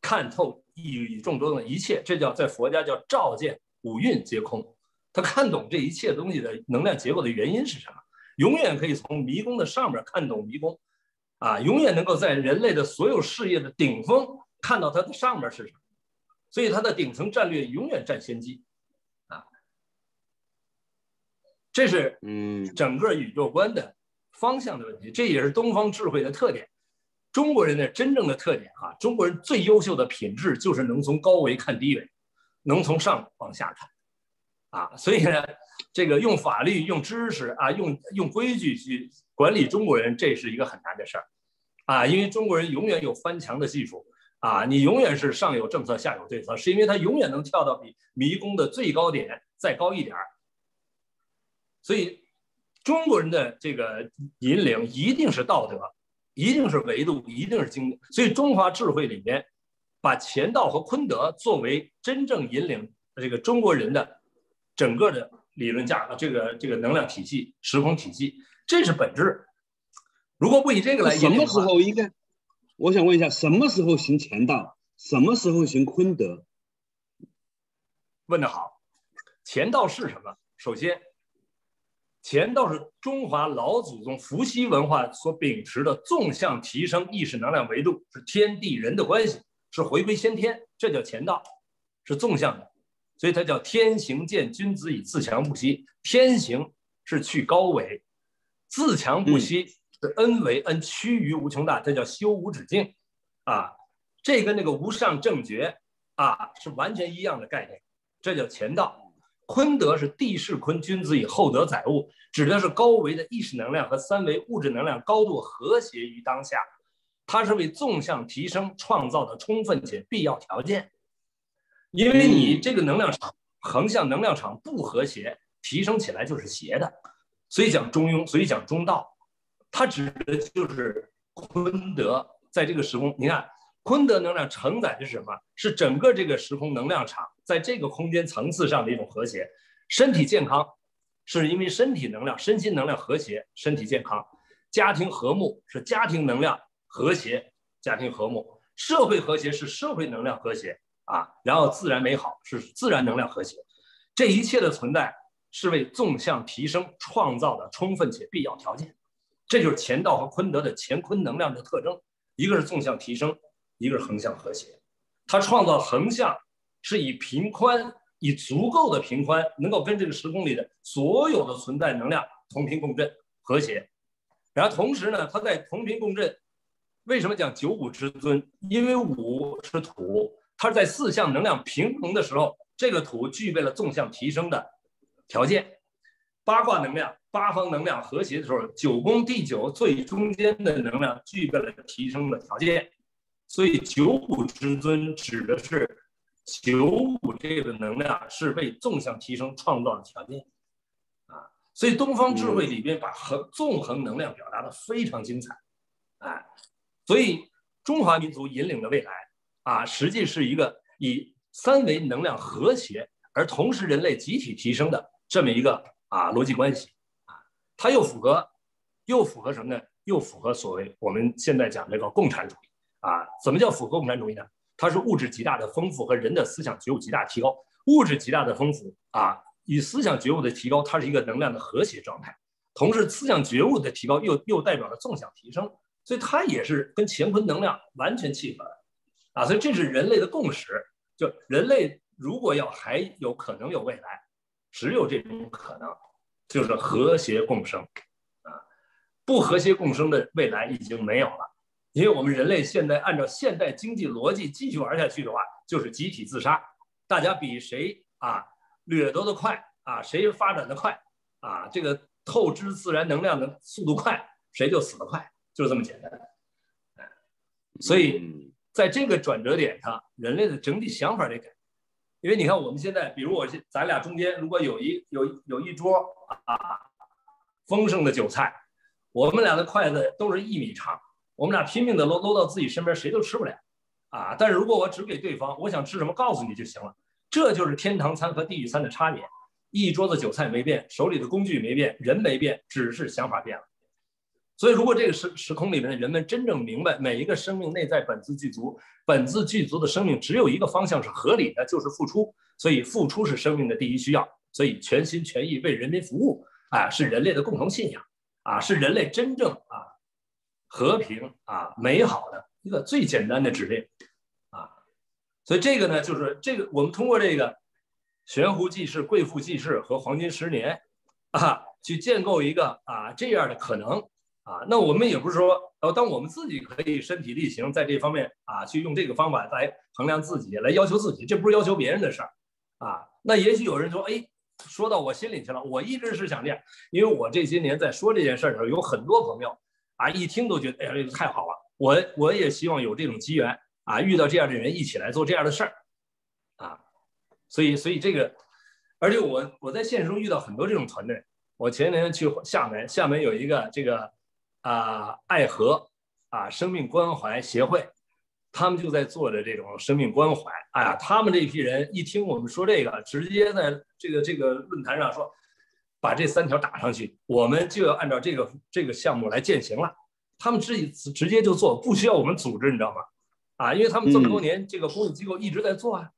看透宇宙中的一切，这叫在佛家叫照见五蕴皆空。他看懂这一切东西的能量结构的原因是什么，永远可以从迷宫的上面看懂迷宫。啊，永远能够在人类的所有事业的顶峰看到它的上面是什么，所以它的顶层战略永远占先机，啊，这是整个宇宙观的方向的问题，这也是东方智慧的特点。中国人的真正的特点啊，中国人最优秀的品质就是能从高维看低维，能从上往下看，啊，所以呢，这个用法律、用知识啊、用规矩去管理中国人，这是一个很难的事儿，啊，因为中国人永远有翻墙的技术，啊，你永远是上有政策下有对策，是因为他永远能跳到比迷宫的最高点再高一点儿。所以，中国人的这个引领一定是道德，一定是维度，一定是经历。所以，中华智慧里面，把乾道和坤德作为真正引领这个中国人的整个的理论架，这个能量体系、时空体系。这是本质。如果不以这个来引领，什么时候应该？我想问一下，什么时候行乾道？什么时候行坤德？问得好。乾道是什么？首先，乾道是中华老祖宗伏羲文化所秉持的纵向提升意识能量维度，是天地人的关系，是回归先天，这叫乾道，是纵向的，所以它叫天行健，君子以自强不息。天行是去高维。自强不息是恩为恩，趋于无穷大，这叫修无止境啊！这跟那个无上正觉啊是完全一样的概念，这叫乾道。坤德是地势坤，君子以厚德载物，指的是高维的意识能量和三维物质能量高度和谐于当下，它是为纵向提升创造的充分且必要条件。因为你这个能量场横向能量场不和谐，提升起来就是邪的。所以讲中庸，所以讲中道，它指的就是坤德。在这个时空，你看坤德能量承载的是什么？是整个这个时空能量场在这个空间层次上的一种和谐。身体健康是因为身体能量、身心能量和谐，身体健康；家庭和睦是家庭能量和谐，家庭和睦；社会和谐是社会能量和谐啊，然后自然美好是自然能量和谐。这一切的存在，是为纵向提升创造的充分且必要条件，这就是乾道和坤德的乾坤能量的特征，一个是纵向提升，一个是横向和谐。它创造横向是以频宽，以足够的频宽，能够跟这个时空里的所有的存在能量同频共振和谐。然后同时呢，它在同频共振，为什么讲九五之尊？因为五是土，它在四项能量平衡的时候，这个土具备了纵向提升的条件。八卦能量、八方能量和谐的时候，九宫第九最中间的能量具备了提升的条件，所以九五之尊指的是九五这个能量是为纵向提升创造的条件啊。所以东方智慧里边把纵横能量表达的非常精彩，哎，所以中华民族引领的未来啊，实际是一个以三维能量和谐而同时人类集体提升的。这么一个啊逻辑关系啊，它又符合什么呢？又符合所谓我们现在讲这个共产主义啊。怎么叫符合共产主义呢？它是物质极大的丰富和人的思想觉悟极大提高。物质极大的丰富啊，与思想觉悟的提高，它是一个能量的和谐状态。同时，思想觉悟的提高又代表了纵向提升，所以它也是跟乾坤能量完全契合的啊，所以这是人类的共识，就人类如果要还有可能有未来，只有这种可能，就是和谐共生啊，不和谐共生的未来已经没有了，因为我们人类现在按照现代经济逻辑继续玩下去的话，就是集体自杀，大家比谁啊掠夺的快啊，谁发展的快啊，这个透支自然能量的速度快，谁就死得快，就是这么简单。所以在这个转折点上，人类的整体想法得改，因为你看我们现在，比如咱俩中间如果有一桌啊丰盛的韭菜，我们俩的筷子都是1米长，我们俩拼命的搂到自己身边，谁都吃不了啊。但是如果我只给对方，我想吃什么告诉你就行了，这就是天堂餐和地狱餐的差别。一桌子韭菜没变，手里的工具没变，人没变，只是想法变了。所以如果这个时空里面的人们真正明白每一个生命内在本自具足，本自具足的生命只有一个方向是合理的，就是付出，所以付出是生命的第一需要，所以全心全意为人民服务啊，是人类的共同信仰啊，是人类真正啊和平啊美好的一个最简单的指令啊。所以这个呢，就是这个我们通过这个悬壶济世、贵妇济世和黄金10年啊，去建构一个啊这样的可能啊。那我们也不是说当我们自己可以身体力行在这方面啊去用这个方法来衡量自己，来要求自己，这不是要求别人的事儿啊。那也许有人说，哎，说到我心里去了，我一直是想这样，因为我这些年在说这件事儿的时候，有很多朋友啊一听都觉得，哎呀，这个太好了，我也希望有这种机缘啊，遇到这样的人一起来做这样的事儿啊。所以这个，而且我在现实中遇到很多这种团队。我前年去厦门有一个这个爱和生命关怀协会，他们就在做着这种生命关怀。哎呀，他们这批人一听我们说这个，直接在这个论坛上说，把这3条打上去，我们就要按照这个项目来践行了。他们直接就做，不需要我们组织，你知道吗？啊，因为他们这么多年这个公益机构一直在做啊。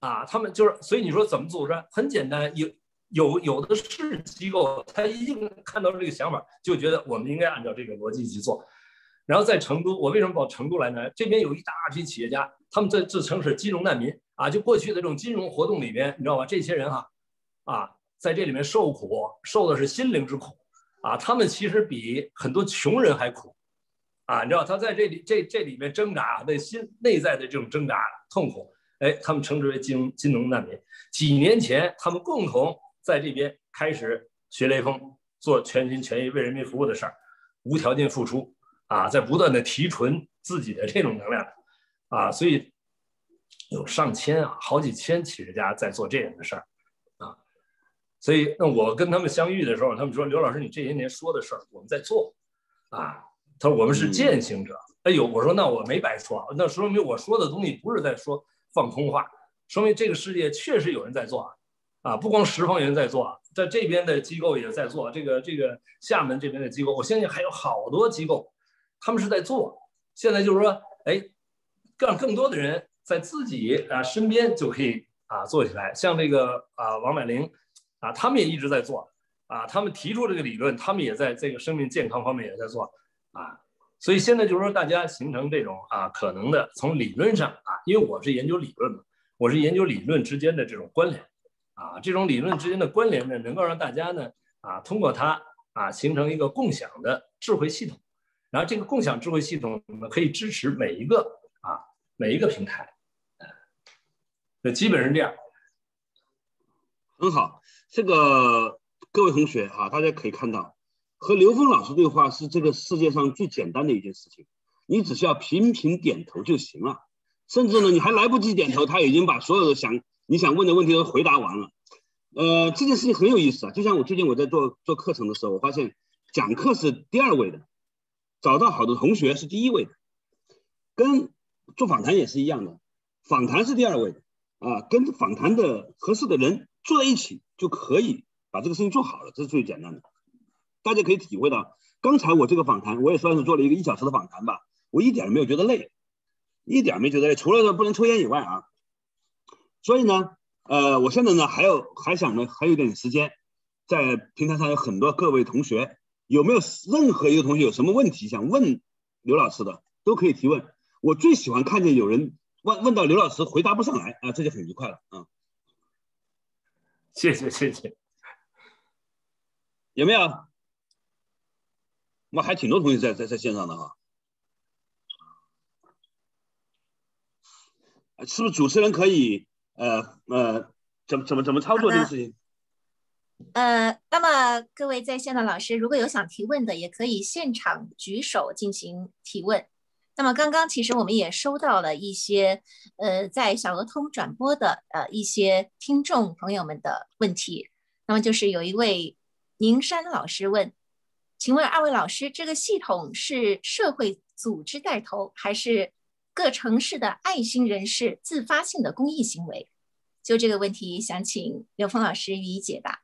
啊，他们就是，所以你说怎么组织？很简单，有的是机构，他一看到这个想法，就觉得我们应该按照这个逻辑去做。然后在成都，我为什么跑成都来呢？这边有一大批企业家，他们在自称是金融难民啊，就过去的这种金融活动里面，你知道吧？这些人在这里面受苦，受的是心灵之苦啊。他们其实比很多穷人还苦啊，你知道他在这里面挣扎，那心内在的这种挣扎痛苦。哎，他们称之为金融难民。几年前，他们共同在这边开始学雷锋，做全心全意为人民服务的事儿，无条件付出啊，在不断的提纯自己的这种能量啊，所以有上千啊，好几千企业家在做这样的事儿啊。所以，那我跟他们相遇的时候，他们说：“刘老师，你这些年说的事儿，我们在做啊。”他说：“我们是践行者。”哎呦，我说那我没白说，那说明我说的东西不是在说。放空话，说明这个世界确实有人在做啊！不光十方人在做，在这边的机构也在做。这个厦门这边的机构，我相信还有好多机构，他们是在做。现在就是说，哎，让更多的人在自己身边就可以做起来。像这个王乃玲他们也一直在做他们提出这个理论，他们也在这个生命健康方面也在做啊。所以现在就是说，大家形成这种可能的，从理论上因为我是研究理论的，我是研究理论之间的这种关联这种理论之间的关联呢，能够让大家呢通过它形成一个共享的智慧系统，然后这个共享智慧系统呢，可以支持每一个平台，那基本是这样。很好，这个各位同学大家可以看到。和刘峰老师对话是这个世界上最简单的一件事情，你只需要频频点头就行了，甚至呢你还来不及点头，他已经把所有的你想问的问题都回答完了。这件事情很有意思就像我最近我在做课程的时候，我发现讲课是第二位的，找到好的同学是第一位的，跟做访谈也是一样的，访谈是第二位的跟访谈的合适的人坐在一起就可以把这个事情做好了，这是最简单的。大家可以体会到，刚才我这个访谈，我也算是做了一个1小时的访谈吧，我一点没有觉得累，一点没觉得累，除了不能抽烟以外啊。所以呢，我现在呢还有一点时间，在平台上有很多各位同学，有没有任何一个同学有什么问题想问刘老师的都可以提问。我最喜欢看见有人问到刘老师回答不上来啊，这就很愉快了啊。谢谢谢谢。有没有？我还挺多同学在线上的哈。是不是主持人可以怎么操作这个事情？那么各位在线的老师，如果有想提问的，也可以现场举手进行提问。那么刚刚其实我们也收到了一些在小鹅通转播的一些听众朋友们的问题。那么就是有一位宁山老师问，请问二位老师，这个系统是社会组织带头，还是各城市的爱心人士自发性的公益行为？就这个问题，想请刘峰老师予以解答。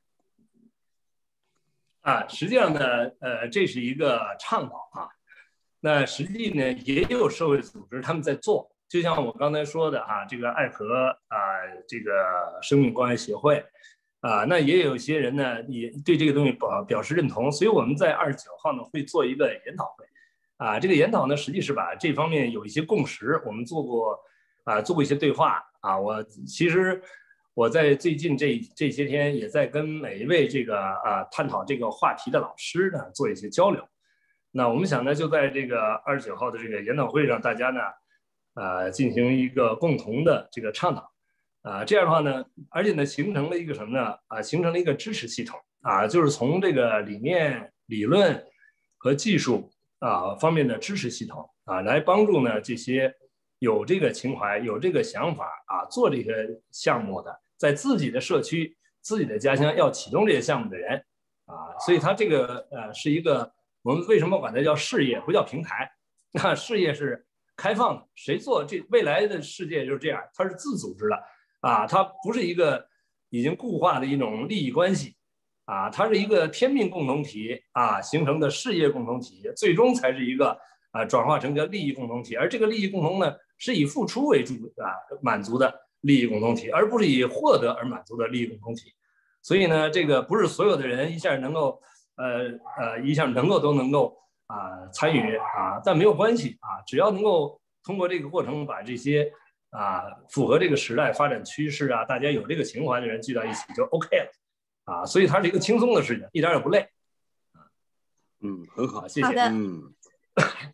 啊，实际上呢，这是一个倡导啊。那实际呢，也有社会组织他们在做，就像我刚才说的啊，这个爱和啊，这个生命关爱协会啊，那也有些人呢也对这个东西表示认同，所以我们在29号呢会做一个研讨会啊。这个研讨呢，实际是把这方面有一些共识，我们做过一些对话啊。其实我在最近这些天也在跟每一位这个探讨这个话题的老师呢做一些交流。那我们想呢，就在这个29号的这个研讨会上，大家呢进行一个共同的这个倡导啊。这样的话呢，而且呢形成了一个什么呢形成了一个支持系统啊，就是从这个理念、理论和技术方面的支持系统啊，来帮助呢这些有这个情怀、有这个想法啊，做这些项目的，在自己的社区、自己的家乡要启动这些项目的人啊，所以它这个是一个，我们为什么管它叫事业，不叫平台？那事业是开放的，谁做这未来的世界就是这样，它是自组织的啊，它不是一个已经固化的一种利益关系啊，它是一个天命共同体啊形成的事业共同体，最终才是一个转化成一个利益共同体，而这个利益共同呢，是以付出为主满足的利益共同体，而不是以获得而满足的利益共同体。所以呢，这个不是所有的人一下能够都能够参与啊，但没有关系啊，只要能够通过这个过程把这些符合这个时代发展趋势啊，大家有这个情怀的人聚到一起就 OK 了啊，所以它是一个轻松的事情，一点也不累。嗯，很好，谢谢。好的，嗯，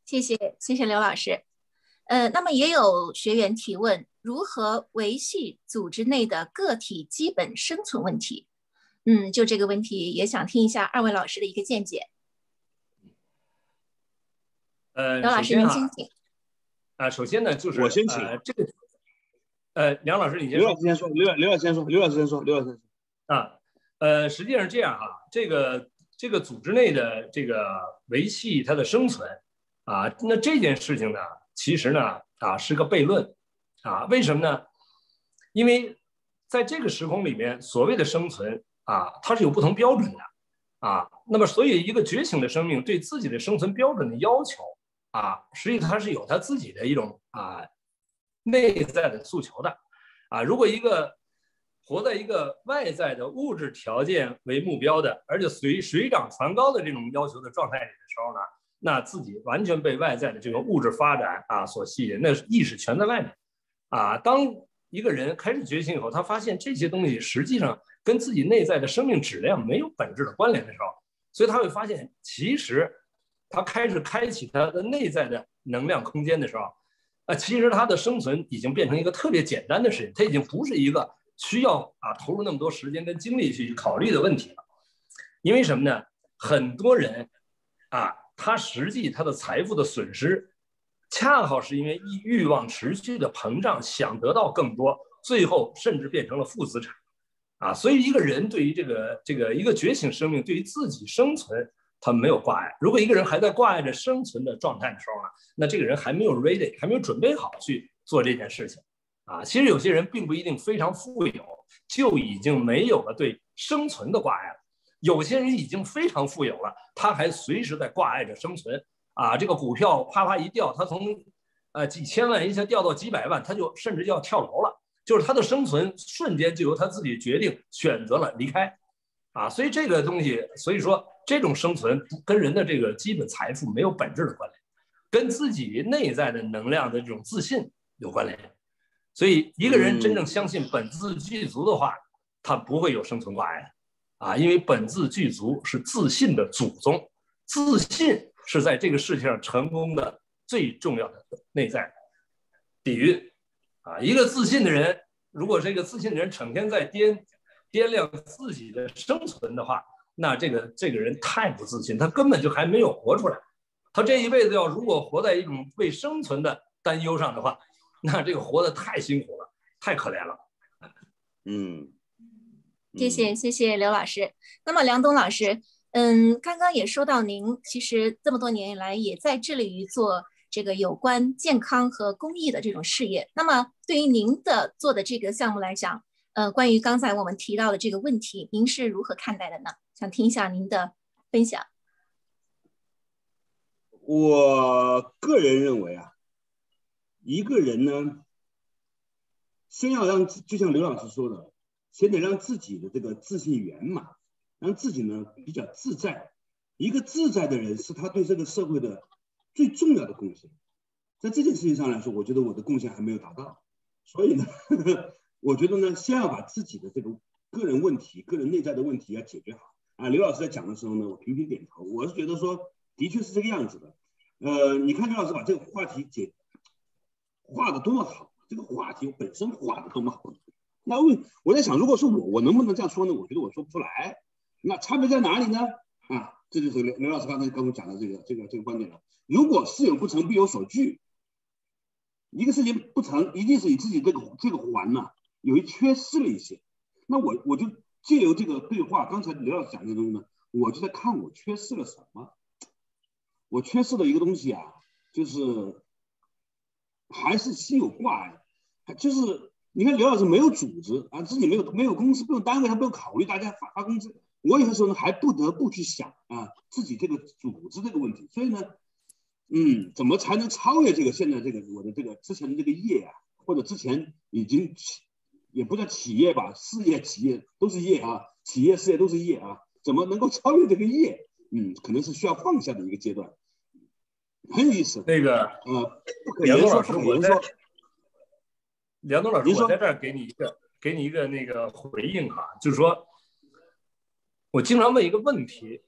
谢谢刘老师。那么也有学员提问，如何维系组织内的个体基本生存问题？就这个问题也想听一下二位老师的一个见解。刘老师您先请。首先呢，就是我先请。梁老师你先说。刘老师先说。实际上是这样哈，这个组织内的这个维系它的生存啊，那这件事情呢，其实呢是个悖论啊。为什么呢？因为在这个时空里面，所谓的生存它是有不同标准的那么所以一个觉醒的生命对自己的生存标准的要求实际它是有它自己的一种内在的诉求的如果一个活在一个外在的物质条件为目标的，而且水涨船高的这种要求的状态里的时候呢，那自己完全被外在的这个物质发展所吸引，那意识全在外面当一个人开始觉醒以后，他发现这些东西实际上跟自己内在的生命质量没有本质的关联的时候，所以他会发现，其实他开始开启他的内在的能量空间的时候其实他的生存已经变成一个特别简单的事情，他已经不是一个需要投入那么多时间跟精力去考虑的问题了。因为什么呢？很多人他实际他的财富的损失，恰好是因为欲望持续的膨胀，想得到更多，最后甚至变成了负资产所以一个人对于这个一个觉醒生命对于自己生存他没有挂碍。如果一个人还在挂碍着生存的状态的时候呢，那这个人还没有 ready， 还没有准备好去做这件事情其实有些人并不一定非常富有就已经没有了对生存的挂碍了，有些人已经非常富有了，他还随时在挂碍着生存这个股票啪啪一掉，他从几千万一下掉到几百万，他就甚至要跳楼了，就是他的生存瞬间就由他自己决定选择了离开所以这个东西，所以说这种生存跟人的这个基本财富没有本质的关联跟自己内在的能量的这种自信有关联。所以，一个人真正相信本自具足的话，他不会有生存挂碍啊，因为本自具足是自信的祖宗，自信是在这个世界上成功的最重要的内在底蕴啊。一个自信的人，如果这个自信的人整天在掂量自己的生存的话，那这个人太不自信，他根本就还没有活出来。他这一辈子要如果活在一种为生存的担忧上的话，那这个活得太辛苦了，太可怜了。谢谢刘老师。那么梁冬老师，刚刚也说到您其实这么多年以来也在致力于做这个有关健康和公益的这种事业。那么对于您的做的这个项目来讲，关于刚才我们提到的这个问题，您是如何看待的呢？想听一下您的分享。我个人认为啊，一个人呢，先要让，就像刘老师说的，先得让自己的这个自信圆满，让自己呢比较自在。一个自在的人是他对这个社会的最重要的贡献。在这件事情上来说，我觉得我的贡献还没有达到，所以呢，我觉得呢，先要把自己的这个个人问题、个人内在的问题要解决好啊。刘老师在讲的时候呢，我频频点头，我是觉得说，的确是这个样子的。你看刘老师把这个话题画的多么好，这个话题本身画的多么好。那我在想，如果是我能不能这样说呢？我觉得我说不出来。那差别在哪里呢？啊，这就是刘老师刚才跟我讲的这个观点了。如果事有不成必有所据，一个事情不成，一定是你自己这个环呢、有一缺失了一些。那我就借由这个对话，刚才刘老师讲的东西呢，我就在看我缺失了什么。我缺失了一个东西啊，就是。还是心有挂碍，就是你看刘老师没有组织啊，自己没有公司，不用单位，他不用考虑大家发工资。我有的时候呢还不得不去想啊，自己这个组织这个问题。所以呢，怎么才能超越这个现在这个我的这个之前的这个业啊，或者之前已经也不叫企业吧，事业企业都是业啊，企业事业都是业啊，怎么能够超越这个业？可能是需要放下的一个阶段。很有意思，那个梁冬老师，我在这儿给你一个那个回应哈，就是说，我经常问一个问题：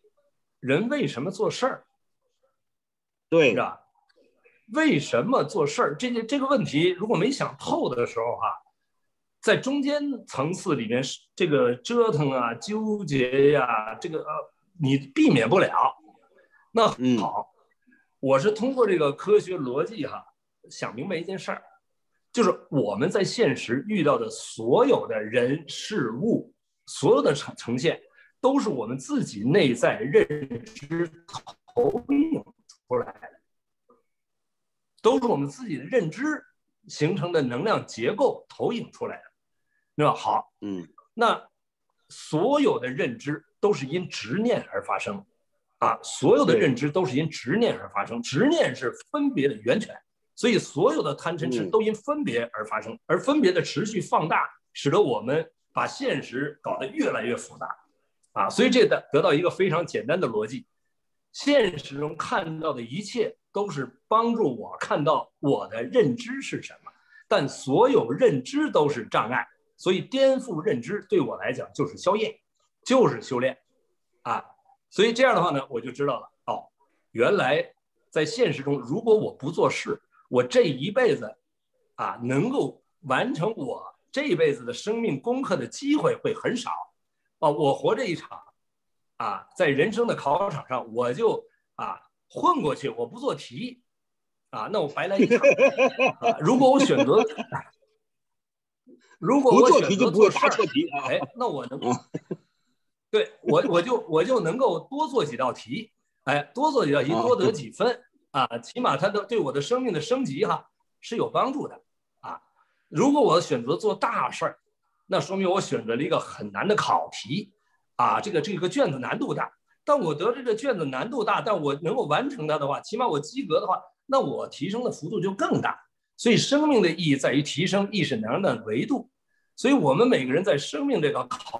人为什么做事儿？对，是吧？为什么做事儿？这个问题如果没想透的时候哈、在中间层次里面，这个折腾啊、纠结呀、这个你避免不了。那好。我是通过这个科学逻辑想明白一件事儿，就是我们在现实遇到的所有的人事物，所有的呈现，都是我们自己内在认知投影出来的，都是我们自己的认知形成的能量结构投影出来的。那好，那所有的认知都是因执念而发生。所有的认知都是因执念而发生，执念是分别的源泉，所以所有的贪嗔痴都因分别而发生，而分别的持续放大，使得我们把现实搞得越来越复杂，所以这得到一个非常简单的逻辑：现实中看到的一切都是帮助我看到我的认知是什么，但所有认知都是障碍，所以颠覆认知对我来讲就是消业，就是修炼啊。所以这样的话呢，我就知道了，原来在现实中，如果我不做事，我这一辈子能够完成我这一辈子的生命功课的机会会很少。我活这一场在人生的考场上我就混过去，我不做题那我白来一场。如果我选择做事，不做题就不会答错题那我能对我就能够多做几道题，多做几道题，多得几分起码它对我的生命的升级是有帮助的如果我选择做大事儿，那说明我选择了一个很难的考题这个卷子难度大，但我得这个卷子难度大，但我能够完成它的话，起码我及格的话，那我提升的幅度就更大。所以生命的意义在于提升意识能量的维度。所以我们每个人在生命这个考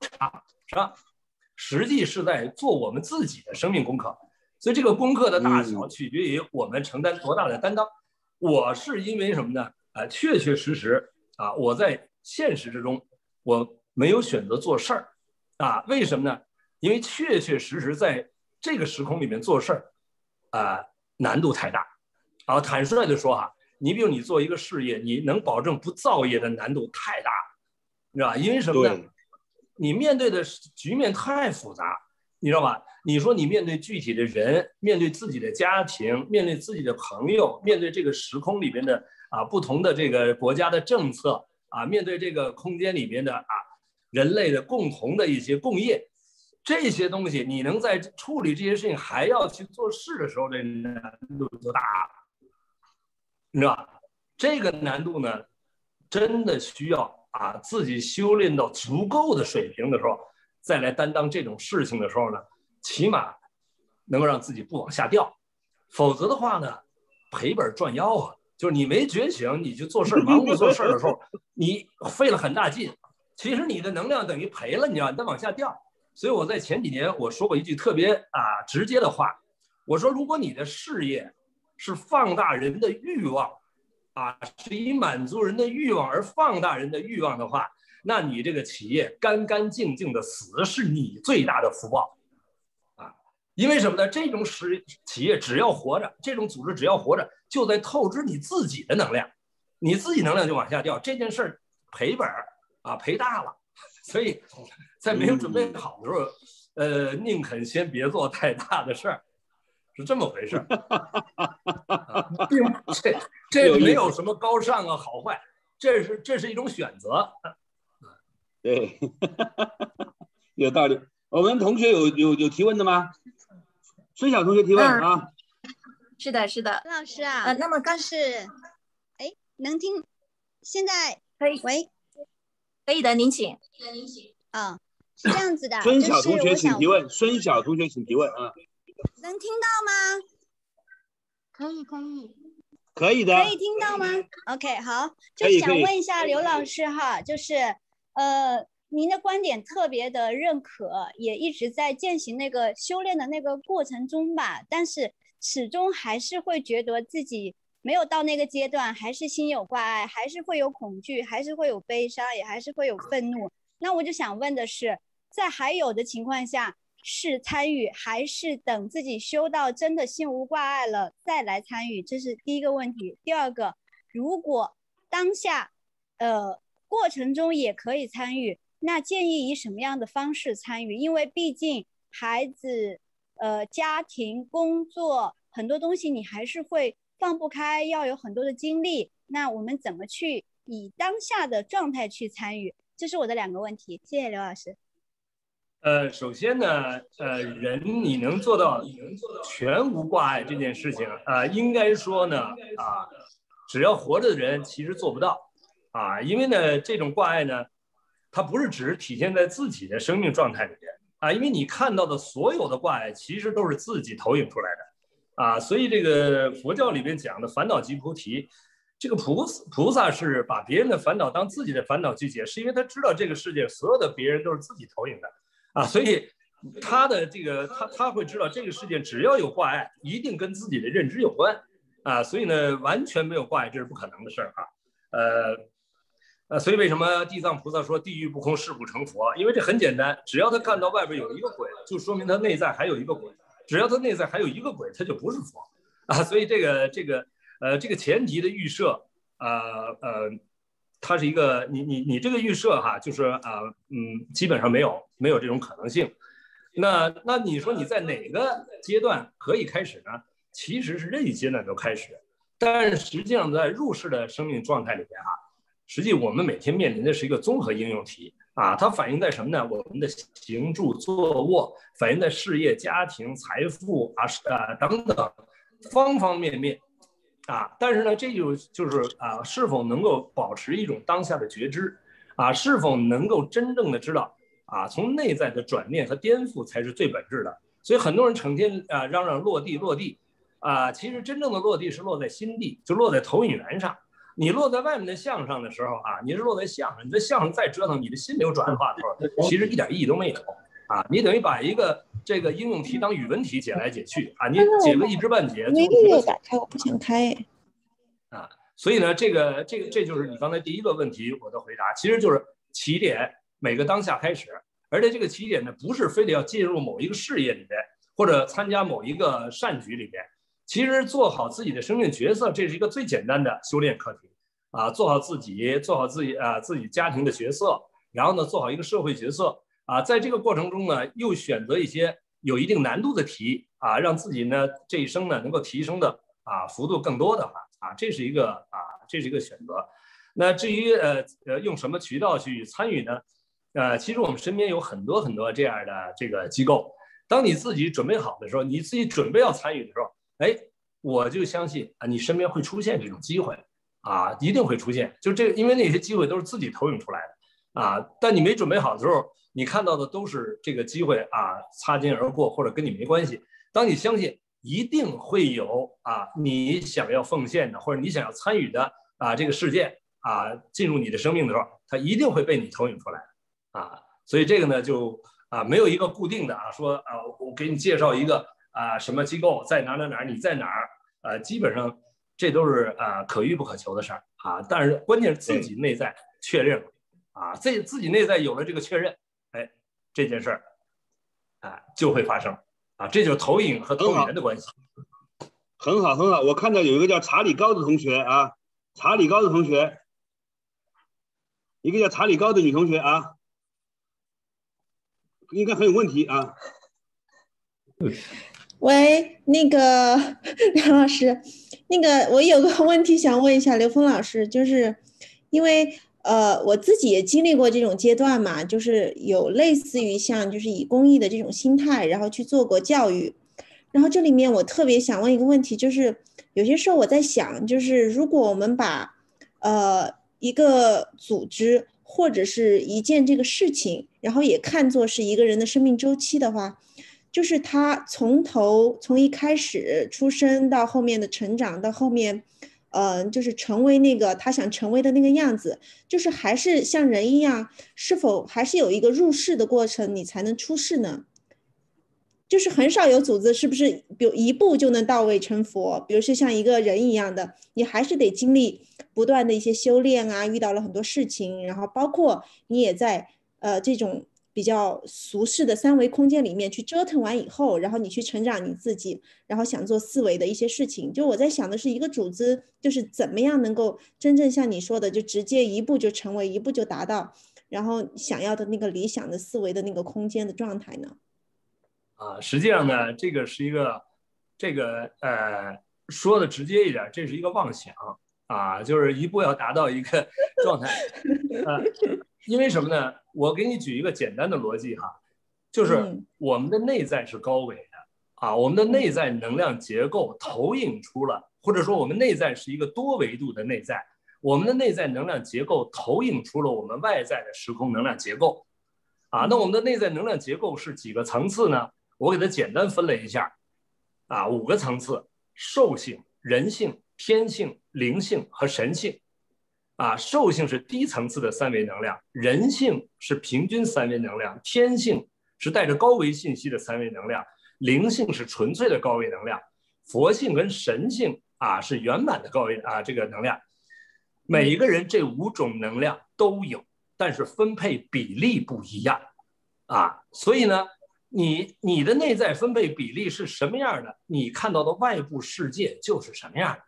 场上，实际是在做我们自己的生命功课，所以这个功课的大小取决于我们承担多大的担当。我是因为什么呢？确确实实啊，我在现实之中我没有选择做事儿啊，为什么呢？因为确确实实在这个时空里面做事儿啊，难度太大啊。坦率的说哈，你比如你做一个事业，你能保证不造业的难度太大了，你知道吧？因为什么呢？你面对的局面太复杂，你知道吧？你说你面对具体的人，面对自己的家庭，面对自己的朋友，面对这个时空里边的啊不同的这个国家的政策啊，面对这个空间里面的啊人类的共同的一些共业，这些东西你能在处理这些事情还要去做事的时候，这难度就大了，你知道吧？这个难度呢，真的需要啊，自己修炼到足够的水平的时候，再来担当这种事情的时候呢，起码能够让自己不往下掉，否则的话呢，赔本赚吆啊！就是你没觉醒，你就做事盲目做事的时候，你费了很大劲，其实你的能量等于赔了，你知道，你再往下掉。所以我在前几年我说过一句特别啊直接的话，我说如果你的事业是放大人的欲望。啊，是以满足人的欲望而放大人的欲望的话，那你这个企业干干净净的死是你最大的福报，啊，因为什么呢？这种企业只要活着，这种组织只要活着，就在透支你自己的能量，你自己能量就往下掉，这件事儿赔本啊，赔大了。所以，在没有准备好的时候，宁肯先别做太大的事儿。是这么回事儿，并这没有什么高尚啊好坏，这是一种选择。对，有道理。我们同学有提问的吗？孙晓同学提问啊。是的，是的，老师啊。那么刚是，哎，能听？现在可以？喂，可以的，您请。啊，是这样子的。孙晓同学请提问。孙晓同学请提问啊。能听到吗？可以的，可以听到吗 ？OK， 好，就想问一下刘老师哈，就是您的观点特别的认可，也一直在践行那个修炼的那个过程中吧，但是始终还是会觉得自己没有到那个阶段，还是心有挂碍，还是会有恐惧，还是会有悲伤，也还是会有愤怒。那我就想问的是，在还有的情况下。是参与还是等自己修到真的心无挂碍了再来参与，这是第一个问题。第二个，如果当下过程中也可以参与，那建议以什么样的方式参与？因为毕竟孩子家庭工作很多东西你还是会放不开，要有很多的精力，那我们怎么去以当下的状态去参与？这是我的两个问题，谢谢刘老师。首先呢，人你能做到全无挂碍这件事情，应该说呢，啊，只要活着的人其实做不到，啊，因为呢，这种挂碍呢，它不是只体现在自己的生命状态里面，啊，因为你看到的所有的挂碍其实都是自己投影出来的，啊，所以这个佛教里面讲的烦恼即菩提，这个菩萨是把别人的烦恼当自己的烦恼去解，是因为他知道这个世界所有的别人都是自己投影的。啊，所以他的这个他会知道这个事件只要有挂碍，一定跟自己的认知有关啊，所以呢，完全没有挂碍这是不可能的事儿啊。所以为什么地藏菩萨说地狱不空，誓不成佛？因为这很简单，只要他看到外边有一个鬼，就说明他内在还有一个鬼；只要他内在还有一个鬼，他就不是佛啊。所以这个前提的预设它是一个你这个预设哈，就是基本上没有这种可能性。那你说你在哪个阶段可以开始呢？其实是任意阶段都开始，但是实际上在入世的生命状态里面哈，实际我们每天面临的是一个综合应用题啊，它反映在什么呢？我们的行住坐卧，反映在事业、家庭、财富啊等等方方面面。啊，但是呢，这就是啊，是否能够保持一种当下的觉知，啊，是否能够真正的知道，啊，从内在的转念和颠覆才是最本质的。所以很多人成天啊嚷嚷落地，啊，其实真正的落地是落在心地，就落在投影源上。你落在外面的相上的时候啊，你是落在相上，你的相上再折腾，你的心没有转化的时候，其实一点意义都没有。啊，你等于把一个这个应用题当语文题解来解去啊，你解个一知半解。没有打开，我不想开啊，所以呢，这就是你刚才第一个问题我的回答，其实就是起点每个当下开始，而且这个起点呢，不是非得要进入某一个事业里面或者参加某一个善举里面，其实做好自己的生命角色，这是一个最简单的修炼课题啊，做好自己，做好自己啊，自己家庭的角色，然后呢，做好一个社会角色。啊，在这个过程中呢，又选择一些有一定难度的题啊，让自己呢这一生呢能够提升的啊幅度更多的话啊，这是一个选择。那至于用什么渠道去参与呢？其实我们身边有很多很多这样的这个机构。当你自己准备好的时候，你自己准备要参与的时候，哎，我就相信啊，你身边会出现这种机会啊，一定会出现。就这，因为那些机会都是自己投影出来的啊，但你没准备好的时候。你看到的都是这个机会啊，擦肩而过或者跟你没关系。当你相信一定会有啊，你想要奉献的或者你想要参与的啊这个事件啊进入你的生命的时候，它一定会被你投影出来啊。所以这个呢，就啊没有一个固定的啊说啊我给你介绍一个啊什么机构在哪哪哪，你在哪儿啊，基本上这都是啊可遇不可求的事儿啊。但是关键是自己内在确认了啊，自己内在有了这个确认。这件事儿，啊，就会发生，啊，这就是投影和投影人的关系。很好，很好。我看到有一个叫查理高的同学啊，查理高的同学，一个叫查理高的女同学啊，应该很有问题啊。喂，那个梁老师，那个我有个问题想问一下刘峰老师，就是因为。我自己也经历过这种阶段嘛，就是有类似于像就是以公益的这种心态，然后去做过教育。然后这里面我特别想问一个问题，就是有些时候我在想，就是如果我们把一个组织或者是一件这个事情，然后也看作是一个人的生命周期的话，就是他从一开始出生到后面的成长到后面。就是成为那个他想成为的那个样子，就是还是像人一样，是否还是有一个入世的过程，你才能出世呢？就是很少有组织是不是，比如一步就能到位成佛，比如说像一个人一样的，你还是得经历不断的一些修炼啊，遇到了很多事情，然后包括你也在这种比较俗世的三维空间里面去折腾完以后，然后你去成长你自己，然后想做四维的一些事情。就我在想的是，一个组织就是怎么样能够真正像你说的，就直接一步就成为，一步就达到，然后想要的那个理想的四维的那个空间的状态呢？啊，实际上呢，这个是一个，说的直接一点，这是一个妄想啊，就是一步要达到一个状态啊。因为什么呢？我给你举一个简单的逻辑哈，就是我们的内在是高维的啊，我们的内在能量结构投影出了，或者说我们内在是一个多维度的内在，我们的内在能量结构投影出了我们外在的时空能量结构啊。那我们的内在能量结构是几个层次呢？我给它简单分类一下啊，5个层次：兽性、人性、天性、灵性和神性。啊，兽性是低层次的三维能量，人性是平均三维能量，天性是带着高维信息的三维能量，灵性是纯粹的高维能量，佛性跟神性啊是圆满的高维啊这个能量。每一个人这5种能量都有，但是分配比例不一样啊，所以呢，你的内在分配比例是什么样的，你看到的外部世界就是什么样的。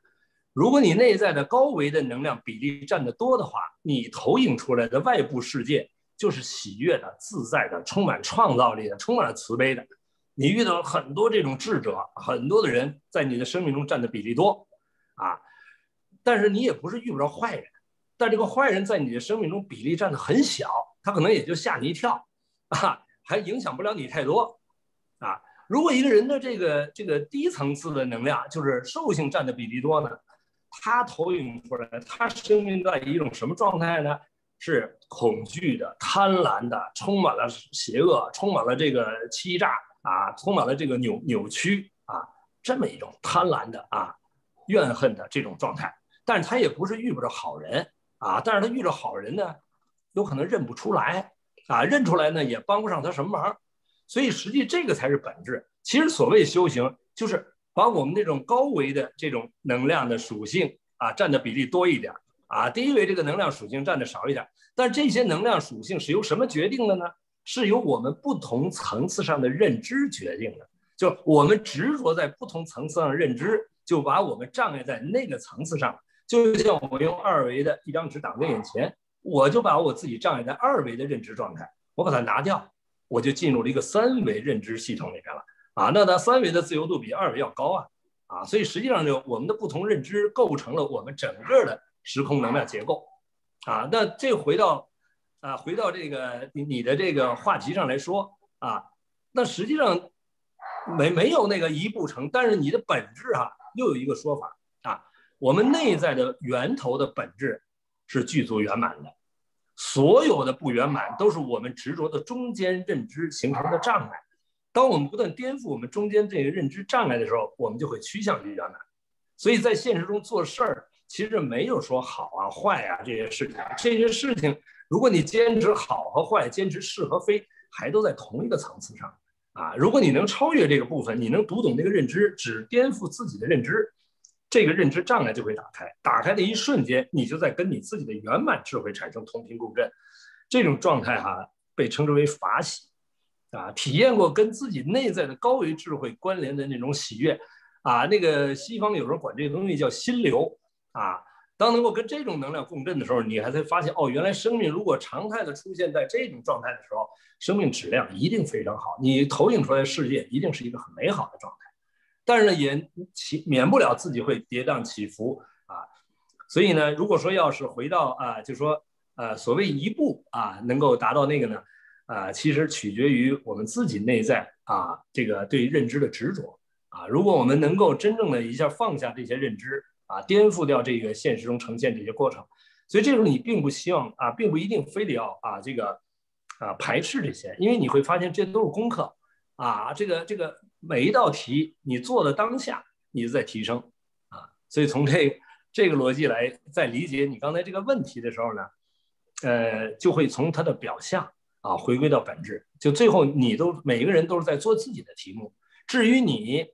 如果你内在的高维的能量比例占得多的话，你投影出来的外部世界就是喜悦的、自在的、充满创造力的、充满了慈悲的。你遇到很多这种智者，很多的人在你的生命中占的比例多啊，但是你也不是遇不着坏人，但这个坏人在你的生命中比例占的很小，他可能也就吓你一跳啊，还影响不了你太多啊。如果一个人的这个低层次的能量就是兽性占的比例多呢，他投影出来，他生命在一种什么状态呢？是恐惧的、贪婪的，充满了邪恶，充满了这个欺诈啊，充满了这个扭曲啊，这么一种贪婪的啊、怨恨的这种状态。但是他也不是遇不着好人啊，但是他遇着好人呢，有可能认不出来啊，认出来呢也帮不上他什么忙。所以实际这个才是本质。其实所谓修行，就是把我们这种高维的这种能量的属性啊，占的比例多一点啊，低维这个能量属性占的少一点。但这些能量属性是由什么决定的呢？是由我们不同层次上的认知决定的。就我们执着在不同层次上的认知，就把我们障碍在那个层次上。就像我用二维的一张纸挡在眼前，我就把我自己障碍在二维的认知状态，我把它拿掉，我就进入了一个三维认知系统里面了啊。那它三维的自由度比二维要高啊啊，所以实际上就我们的不同认知构成了我们整个的时空能量结构啊。那这回到这个你的这个话题上来说啊，那实际上没有那个一步成，但是你的本质啊又有一个说法。我们内在的源头的本质是具足圆满的，所有的不圆满都是我们执着的中间认知形成的障碍。当我们不断颠覆我们中间这个认知障碍的时候，我们就会趋向于圆满。所以在现实中做事儿，其实没有说好啊坏啊这些事情，这些事情如果你坚持好和坏，坚持是和非，还都在同一个层次上啊。如果你能超越这个部分，你能读懂这个认知，只颠覆自己的认知，这个认知障碍就会打开，打开的一瞬间，你就在跟你自己的圆满智慧产生同频共振。这种状态被称之为法喜啊。体验过跟自己内在的高维智慧关联的那种喜悦啊，那个西方有人管这个东西叫心流啊。当能够跟这种能量共振的时候，你还才发现哦，原来生命如果常态的出现在这种状态的时候，生命质量一定非常好，你投影出来的世界一定是一个很美好的状态。但是也免不了自己会跌宕起伏啊，所以呢，如果说要是回到就说所谓一步能够达到那个呢，其实取决于我们自己内在这个对认知的执着啊。如果我们能够真正的一下放下这些认知啊，颠覆掉这个现实中呈现这些过程，所以这时候你并不希望并不一定非得要这个排斥这些，因为你会发现这都是功课啊，这个。每一道题你做的当下，你就在提升所以从这个逻辑来再理解你刚才这个问题的时候呢，就会从它的表象回归到本质。就最后你都每个人都是在做自己的题目。至于你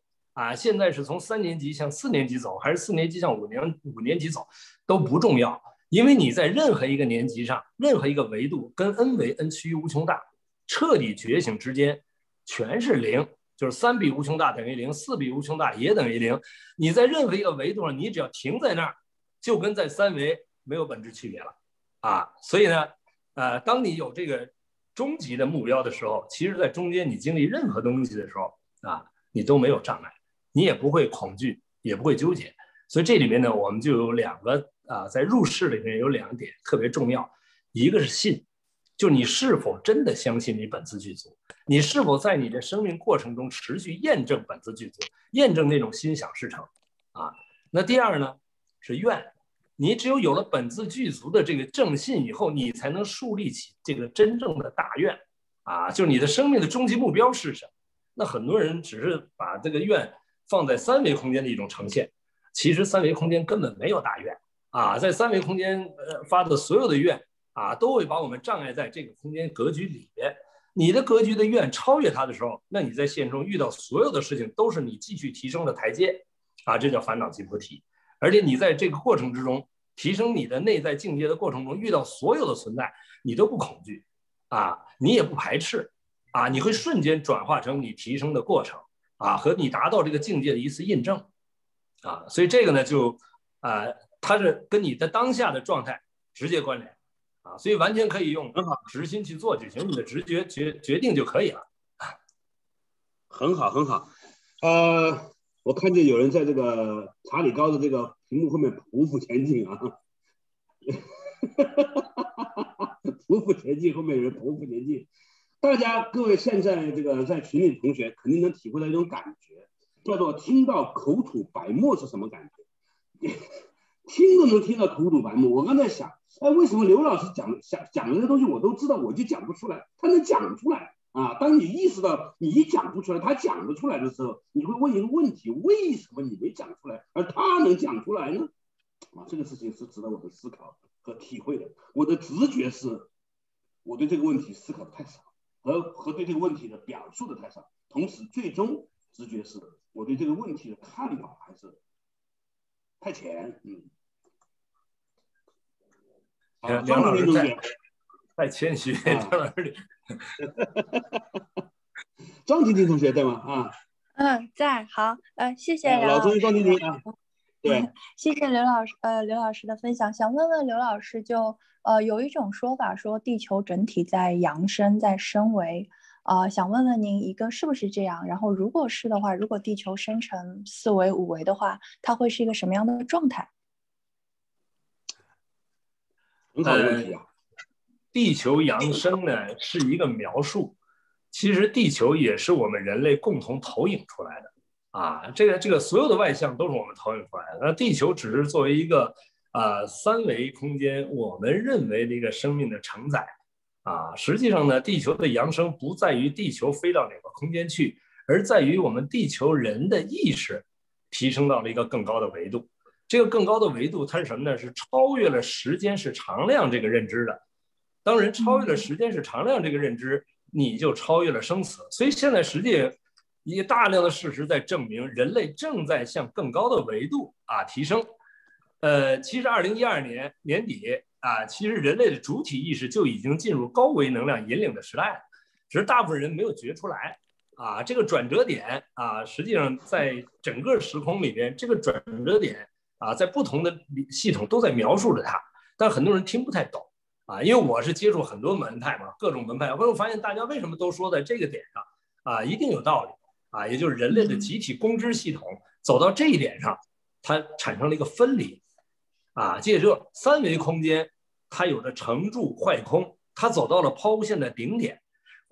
现在是从3年级向4年级走，还是4年级向五年级走，都不重要，因为你在任何一个年级上，任何一个维度跟 n 维 n 趋于无穷大彻底觉醒之间全是零。就是3比无穷大等于零，4比无穷大也等于零。你在任何一个维度上，你只要停在那儿，就跟在三维没有本质区别了所以呢，当你有这个终极的目标的时候，其实在中间你经历任何东西的时候你都没有障碍，你也不会恐惧，也不会纠结。所以这里面呢，我们就有两个在入世里面有两点特别重要，一个是信。就你是否真的相信你本自具足，你是否在你的生命过程中持续验证本自具足，验证那种心想事成那第二呢是愿，你只有有了本自具足的这个正信以后，你才能树立起这个真正的大愿就是你的生命的终极目标是什么。那很多人只是把这个愿放在三维空间的一种呈现，其实三维空间根本没有大愿在三维空间发的所有的愿都会把我们障碍在这个空间格局里面。你的格局的愿超越它的时候，那你在现实中遇到所有的事情都是你继续提升的台阶这叫烦恼即菩提。而且你在这个过程之中，提升你的内在境界的过程中，遇到所有的存在你都不恐惧你也不排斥你会瞬间转化成你提升的过程和你达到这个境界的一次印证所以这个呢就它是跟你的当下的状态直接关联所以完全可以用直心去做就行，你的直觉决定就可以了。很好，很好。我看见有人在这个查理高的这个屏幕后面匍匐前进匍匐前进，后面有人匍匐前进。大家各位现在这个在群里同学肯定能体会到一种感觉，叫做听到口吐白沫是什么感觉？听都能听到口吐白沫。我刚才想。为什么刘老师讲的那东西我都知道，我就讲不出来，他能讲出来当你意识到你讲不出来，他讲不出来的时候，你会问一个问题：为什么你没讲出来，而他能讲出来呢？这个事情是值得我们思考和体会的。我的直觉是，我对这个问题思考太少和对这个问题的表述的太少，同时最终直觉是我对这个问题的看法还是太浅。梁老师太谦虚，张婷婷同学在吗？在。好，谢谢老钟、张婷婷啊。对，谢谢刘老师，刘老师的分享。想问问刘老师就，有一种说法说地球整体在扬升，在升维，想问问您一个是不是这样？然后如果是的话，如果地球生成4维、5维的话，它会是一个什么样的状态？很好的问题啊。地球扬升呢是一个描述，其实地球也是我们人类共同投影出来的。这个所有的外象都是我们投影出来的，那地球只是作为一个3维空间我们认为的一个生命的承载实际上呢，地球的扬升不在于地球飞到哪个空间去，而在于我们地球人的意识提升到了一个更高的维度。这个更高的维度它是什么呢？是超越了时间是常量这个认知的。当人超越了时间是常量这个认知，你就超越了生死。所以现在实际以大量的事实在证明，人类正在向更高的维度提升。其实2012年年底其实人类的主体意识就已经进入高维能量引领的时代了，只是大部分人没有觉出来这个转折点实际上在整个时空里面，这个转折点在不同的系统都在描述着它，但很多人听不太懂因为我是接触很多门派嘛，各种门派，我发现大家为什么都说在这个点上一定有道理。也就是人类的集体公知系统走到这一点上，它产生了一个分离借着3维空间它有着成住坏空，它走到了抛物线的顶点，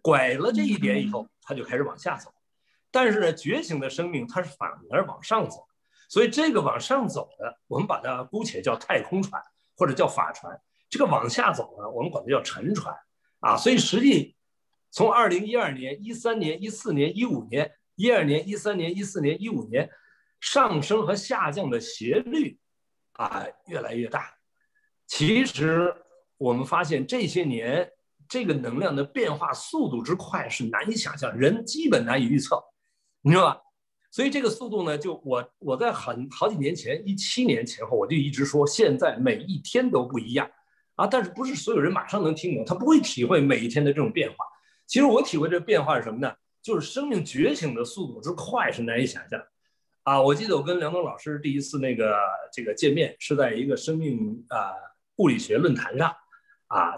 拐了这一点以后它就开始往下走。但是呢，觉醒的生命它是反而往上走，所以这个往上走的我们把它姑且叫太空船或者叫法船，这个往下走呢我们管它叫沉船所以实际从2012年、13年、14年、15年、12年、13年、14年、15年，上升和下降的斜率越来越大。其实我们发现这些年这个能量的变化速度之快是难以想象，人基本难以预测，你知道吧？所以这个速度呢，就我在好几年前，17年前后我就一直说，现在每一天都不一样但是不是所有人马上能听懂，他不会体会每一天的这种变化。其实我体会这变化是什么呢？就是生命觉醒的速度之快是难以想象我记得我跟梁冬老师第一次这个见面是在一个生命物理学论坛上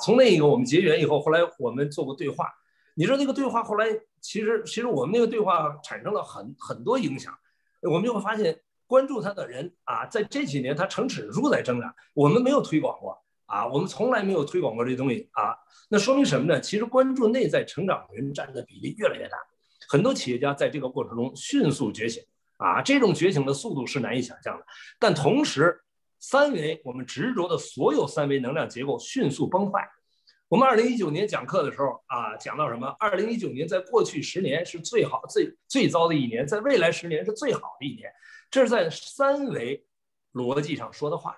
从那个我们结缘以后，后来我们做过对话。你说那个对话后来其实我们那个对话产生了很多影响，我们就会发现关注他的人在这几年他呈指数在增长，我们没有推广过我们从来没有推广过这东西那说明什么呢？其实关注内在成长的人占的比例越来越大，很多企业家在这个过程中迅速觉醒这种觉醒的速度是难以想象的。但同时3维我们执着的所有3维能量结构迅速崩坏。我们2019年讲课的时候讲到什么？2019年在过去10年是最好最糟的一年，在未来10年是最好的一年，这是在3维逻辑上说的话。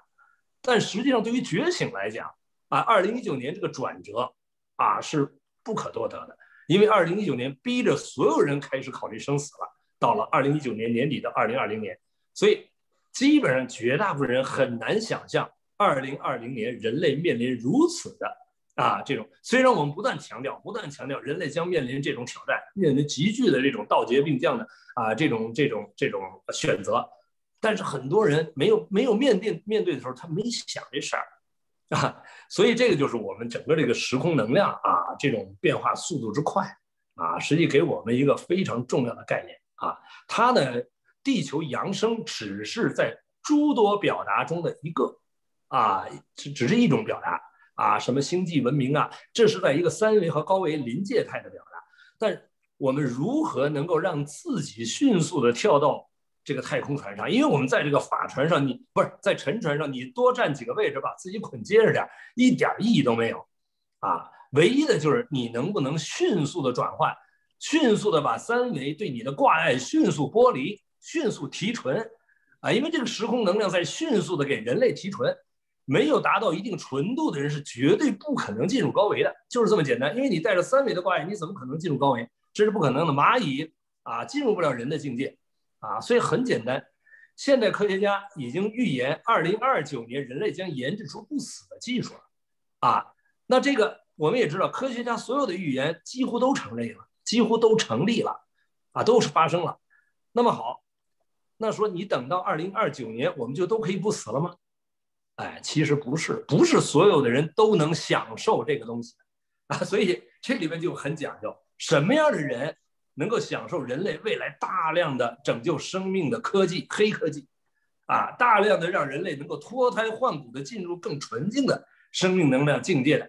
但实际上对于觉醒来讲2019年这个转折是不可多得的，因为2019年逼着所有人开始考虑生死了，到了2019年年底的2020年，所以基本上绝大部分人很难想象2020年人类面临如此的这种，虽然我们不断强调人类将面临这种挑战，面临急剧的这种道劫并降的这种选择，但是很多人没有面对的时候他没想这事儿所以这个就是我们整个这个时空能量这种变化速度之快实际给我们一个非常重要的概念它呢，地球扬升只是在诸多表达中的一个只是一种表达什么星际文明这是在一个3维和高维临界态的表达。但我们如何能够让自己迅速的跳到这个太空船上？因为我们在这个法船上，你不是在沉船上，你多占几个位置把自己捆结实点一点意义都没有唯一的就是你能不能迅速的转换，迅速的把3维对你的挂碍迅速剥离，迅速提纯因为这个时空能量在迅速的给人类提纯。没有达到一定纯度的人是绝对不可能进入高维的，就是这么简单。因为你带着三维的挂碍，你怎么可能进入高维？这是不可能的。蚂蚁啊，进入不了人的境界啊，所以很简单。现代科学家已经预言，2029年人类将研制出不死的技术了啊。那这个我们也知道，科学家所有的预言几乎都成立了，啊，都是发生了。那么好，那说你等到2029年，我们就都可以不死了吗？哎，其实不是，不是所有的人都能享受这个东西啊，所以这里面就很讲究，什么样的人能够享受人类未来大量的拯救生命的科技、黑科技啊，大量的让人类能够脱胎换骨的进入更纯净的生命能量境界的，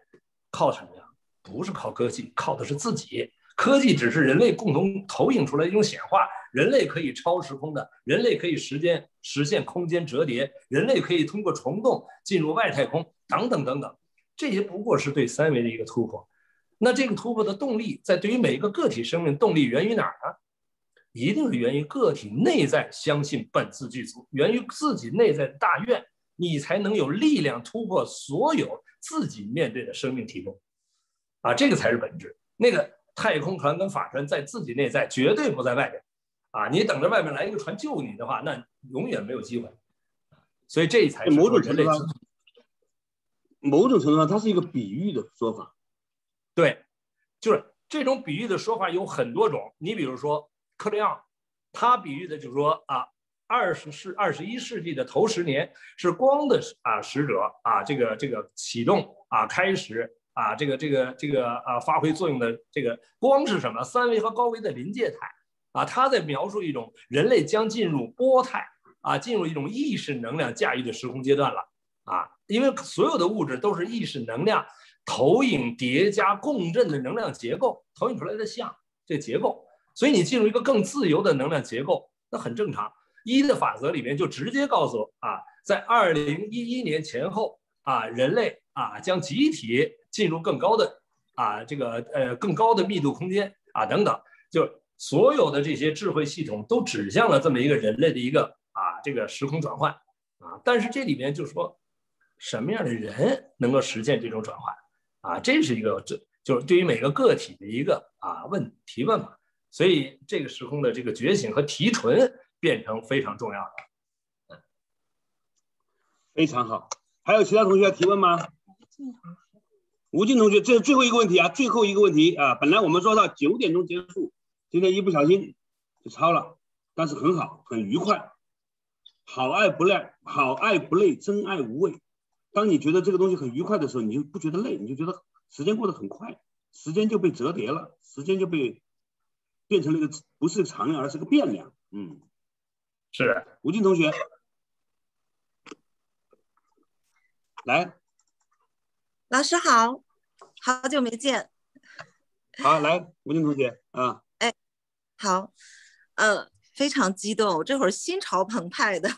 靠什么呀？不是靠科技，靠的是自己。科技只是人类共同投影出来一种显化，人类可以超时空的，人类可以时间实现空间折叠，人类可以通过虫洞进入外太空等等等等，这些不过是对三维的一个突破。那这个突破的动力，在对于每一个个体生命动力源于哪儿呢？一定是源于个体内在相信本自具足，源于自己内在的大愿，你才能有力量突破所有自己面对的生命体重啊，这个才是本质。那个太空船跟法船在自己内在，绝对不在外边啊！你等着外面来一个船救你的话，那永远没有机会。所以这才是某种程度上，它是一个比喻的说法。对，就是这种比喻的说法有很多种。你比如说克雷昂，他比喻的就是说啊，21世纪的头10年是光的啊使者啊，这个启动啊开始。啊，这个发挥作用的这个光是什么？三维和高维的临界态啊，它在描述一种人类将进入波态啊，进入一种意识能量驾驭的时空阶段了啊，因为所有的物质都是意识能量投影叠加共振的能量结构投影出来的像这结构，所以你进入一个更自由的能量结构，那很正常。一的法则里面就直接告诉我啊，在2011年前后啊，人类啊将集体进入更高的啊更高的密度空间啊等等，就所有的这些智慧系统都指向了这么一个人类的一个啊时空转换啊，但是这里面就说什么样的人能够实现这种转换啊，这是一个就是对于每个个体的一个啊问法，所以这个时空的这个觉醒和提纯变成非常重要的。嗯，非常好，还有其他同学要提问吗？吴静同学，这是最后一个问题啊，本来我们说到9点钟结束，今天一不小心就超了，但是很好，很愉快。好爱不累，真爱无畏。当你觉得这个东西很愉快的时候，你就不觉得累，你就觉得时间过得很快，时间就被折叠了，时间就被变成了一个不是常量，而是个变量。嗯，是吴静同学，来。老师好，好久没见。好，来吴静同学啊，哎，好，非常激动，这会儿心潮澎湃的。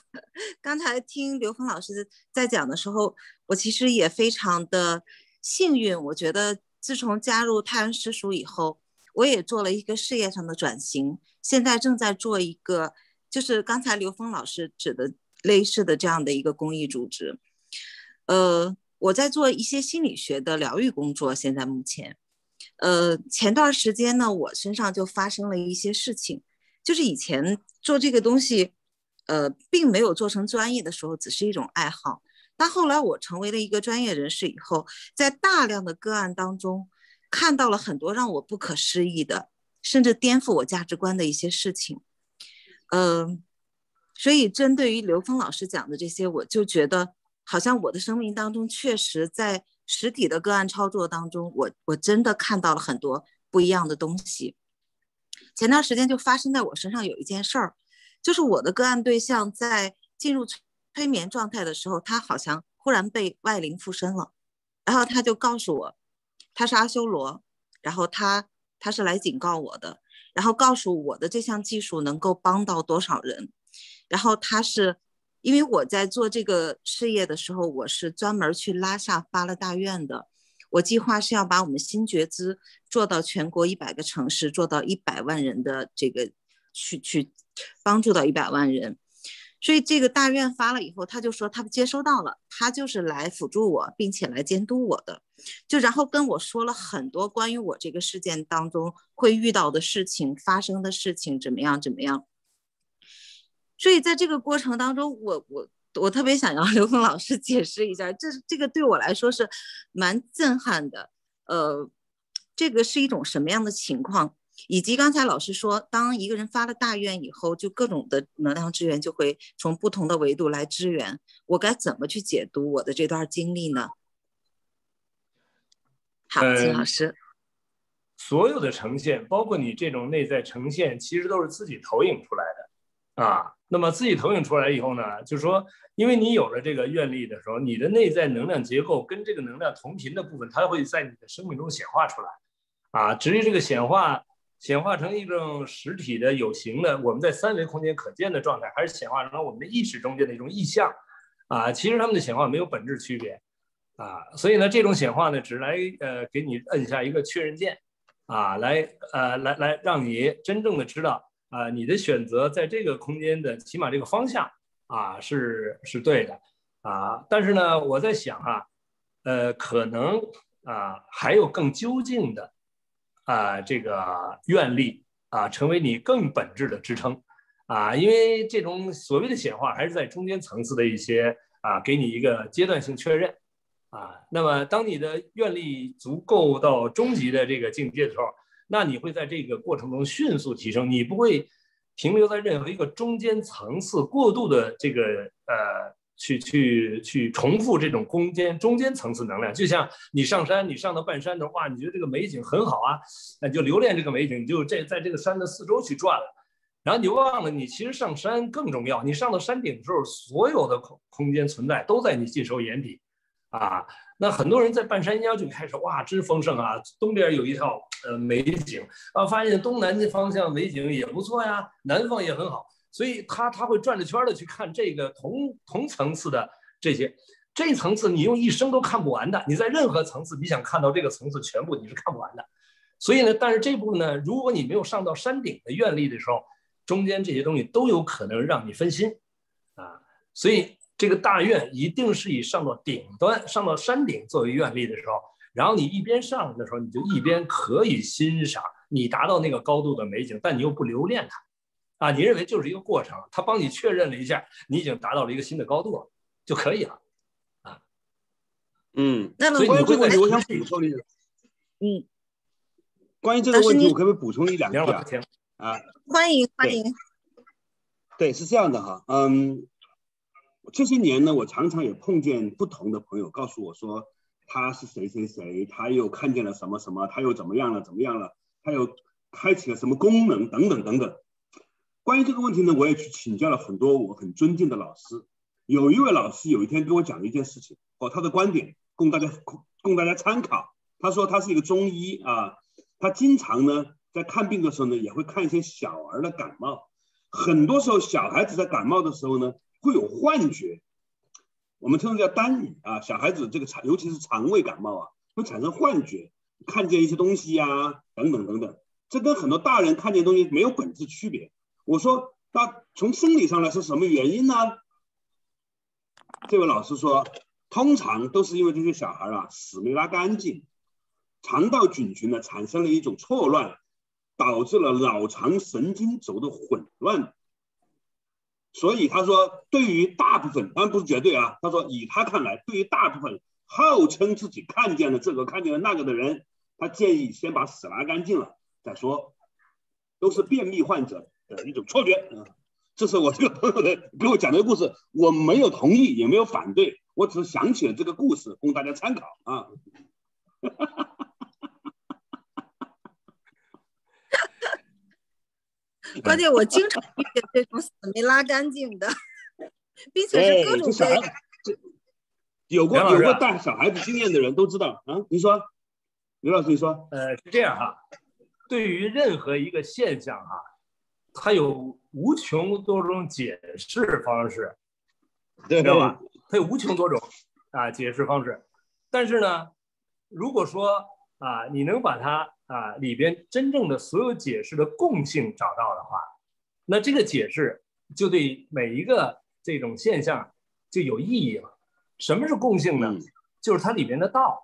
刚才听刘峰老师在讲的时候，我其实也非常的幸运。我觉得自从加入泰安师塾以后，我也做了一个事业上的转型，现在正在做一个，就是刚才刘峰老师指的类似的这样的一个公益组织，我在做一些心理学的疗愈工作，现在目前，前段时间呢，我身上就发生了一些事情，就是以前做这个东西，并没有做成专业的时候，只是一种爱好。但后来我成为了一个专业人士以后，在大量的个案当中，看到了很多让我不可思议的，甚至颠覆我价值观的一些事情。所以针对于刘峰老师讲的这些，我就觉得好像我的生命当中确实在实体的个案操作当中，我真的看到了很多不一样的东西。前段时间就发生在我身上有一件事儿，就是我的个案对象在进入催眠状态的时候，他好像忽然被外灵附身了，然后他就告诉我他是阿修罗，然后他是来警告我的，然后告诉我的这项技术能够帮到多少人，然后他是因为我在做这个事业的时候，我是专门去拉萨发了大愿的。我计划是要把我们新觉知做到全国100个城市，做到100万人的这个去帮助到100万人。所以这个大院发了以后，他就说他接收到了，他就是来辅助我并且来监督我的，就然后跟我说了很多关于我这个事件当中会遇到的事情，发生的事情怎么样怎么样。所以在这个过程当中，我特别想要刘峰老师解释一下，这个对我来说是蛮震撼的。这个是一种什么样的情况？以及刚才老师说，当一个人发了大愿以后，就各种的能量支援就会从不同的维度来支援，我该怎么去解读我的这段经历呢？好，金老师。所有的呈现，包括你这种内在呈现，其实都是自己投影出来的啊。那么自己投影出来以后呢，就是说因为你有了这个愿力的时候，你的内在能量结构跟这个能量同频的部分，它会在你的生命中显化出来啊。至于这个显化成一种实体的有形的，我们在三维空间可见的状态，还是显化成我们的意识中间的一种意象啊。其实他们的显化没有本质区别啊，所以呢这种显化呢只来给你摁下一个确认键啊，来让你真正的知道啊你的选择在这个空间的起码这个方向啊是对的啊。但是呢我在想啊可能啊还有更究竟的啊，这个愿力啊，成为你更本质的支撑啊，因为这种所谓的显化还是在中间层次的一些啊，给你一个阶段性确认啊。那么，当你的愿力足够到终极的这个境界的时候，那你会在这个过程中迅速提升，你不会停留在任何一个中间层次过度的这个去重复这种空间中间层次能量。就像你上山，你上到半山的话，你觉得这个美景很好啊，那你就留恋这个美景，你就在这个山的四周去转了，然后你就忘了你其实上山更重要。你上到山顶的时候，所有的空间存在都在你尽收眼底啊。那很多人在半山腰就开始哇，真丰盛啊！东边有一套美景啊，发现东南的方向美景也不错呀，南方也很好。所以他会转着圈的去看这个同层次的这层次，你用一生都看不完的。你在任何层次，你想看到这个层次全部，你是看不完的。所以呢，但是这部分呢，如果你没有上到山顶的愿力的时候，中间这些东西都有可能让你分心啊。所以这个大愿一定是以上到顶端、上到山顶作为愿力的时候，然后你一边上的时候，你就一边可以欣赏你达到那个高度的美景，但你又不留恋它。啊，你认为就是一个过程，他帮你确认了一下，你已经达到了一个新的高度了，就可以了，啊，嗯，那所以你这个问题，我想补充一下，嗯，关于这个问题，我可不可以补充一两句啊？啊，欢迎，对，是这样的哈，嗯，这些年呢，我常常也碰见不同的朋友告诉我说，他是谁谁谁，他又看见了什么什么，他又怎么样了，他又开启了什么功能，等等等等。关于这个问题呢，我也去请教了很多我很尊敬的老师。有一位老师有一天跟我讲了一件事情，他的观点供大家参考。他说他是一个中医啊，他经常呢在看病的时候呢，也会看一些小儿的感冒。很多时候小孩子在感冒的时候呢，会有幻觉，我们称之为叫单语啊。小孩子这个尤其是肠胃感冒啊，会产生幻觉，看见一些东西啊，等等等等。这跟很多大人看见东西没有本质区别。我说，那从生理上来说，什么原因呢？这位老师说，通常都是因为这些小孩啊，屎没拉干净，肠道菌群呢产生了一种错乱，导致了脑肠神经轴的混乱。所以他说，对于大部分，当然不是绝对啊，他说以他看来，对于大部分号称自己看见了这个、看见了那个的人，他建议先把屎拉干净了再说，都是便秘患者。一种错觉啊，这是我这个朋友的给我讲的故事，我没有同意也没有反对，我只是想起了这个故事供大家参考啊。关键我经常遇见这种死没拉干净的，并且是各种各样的。有过带小孩子经验的人都知道啊。你说，刘老师，你说，是这样哈，对于任何一个现象哈。它有无穷多种解释方式，知道吧？它有无穷多种啊解释方式，但是呢，如果说啊你能把它啊里边真正的所有解释的共性找到的话，那这个解释就对每一个这种现象就有意义了。什么是共性呢？就是它里面的道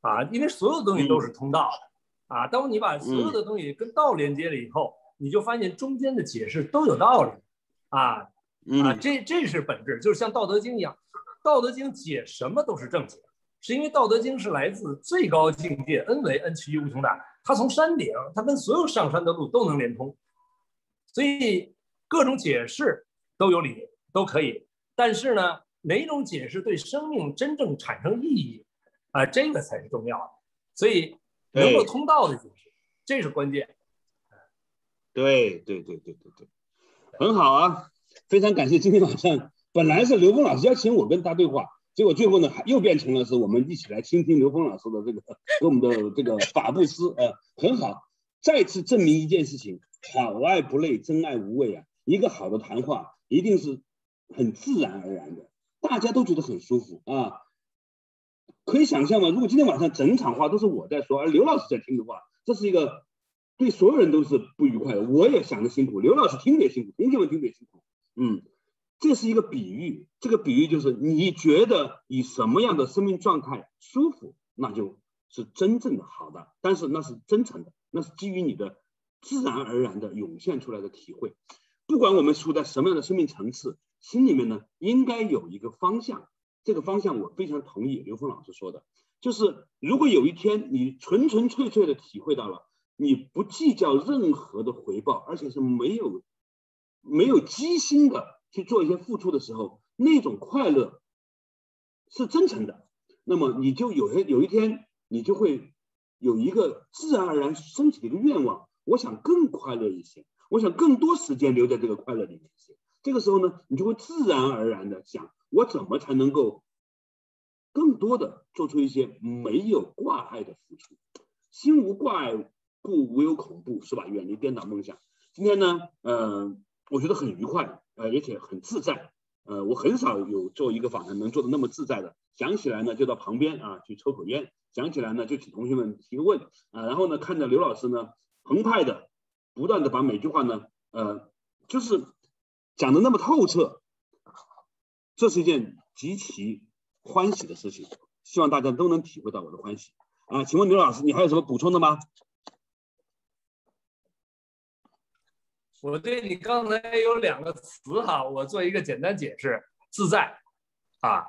啊，因为所有东西都是通道的啊。当你把所有的东西跟道连接了以后，你就发现中间的解释都有道理啊。 这是本质，就是像《道德经》一样，《道德经》解什么都是正解，是因为《道德经》是来自最高境界，N为 N 趋于无穷大，它从山顶，它跟所有上山的路都能连通，所以各种解释都有理，都可以。但是呢，哪种解释对生命真正产生意义啊，这个才是重要的。所以能够通道的解释，这是关键。对，很好啊。 非常感谢今天晚上，本来是刘峰老师邀请我跟他对话，结果最后呢又变成了是我们一起来倾听刘峰老师的这个和我们的这个法布施很好，再次证明一件事情：好爱不累，真爱无畏啊！一个好的谈话一定是很自然而然的，大家都觉得很舒服啊。可以想象吗？如果今天晚上整场话都是我在说，而刘老师在听的话，这是一个对所有人都是不愉快的。我也想着辛苦，刘老师听着也辛苦，同学们听着也辛苦。 这是一个比喻，这个比喻就是你觉得以什么样的生命状态舒服，那就是真正的好的，但是那是真诚的，那是基于你的自然而然的涌现出来的体会。不管我们处在什么样的生命层次，心里面呢应该有一个方向。这个方向我非常同意刘峰老师说的，就是如果有一天你纯纯粹粹的体会到了，你不计较任何的回报，而且是没有机心的去做一些付出的时候，那种快乐是真诚的。那么你就有一天，你就会有一个自然而然升起的一个愿望：我想更快乐一些，我想更多时间留在这个快乐里面一些。这个时候呢，你就会自然而然的想，我怎么才能够更多的做出一些没有挂碍的付出？心无挂碍，故无有恐怖，是吧？远离颠倒梦想。今天呢，我觉得很愉快，而且很自在，我很少有做一个访谈能做的那么自在的。想起来呢，就到旁边啊去抽口烟；想起来呢，就请同学们提个问啊。然后呢，看着刘老师呢，澎湃的，不断的把每句话呢，就是讲的那么透彻，这是一件极其欢喜的事情。希望大家都能体会到我的欢喜啊。请问刘老师，你还有什么补充的吗？ 我对你刚才有两个词哈，我做一个简单解释：自在，啊，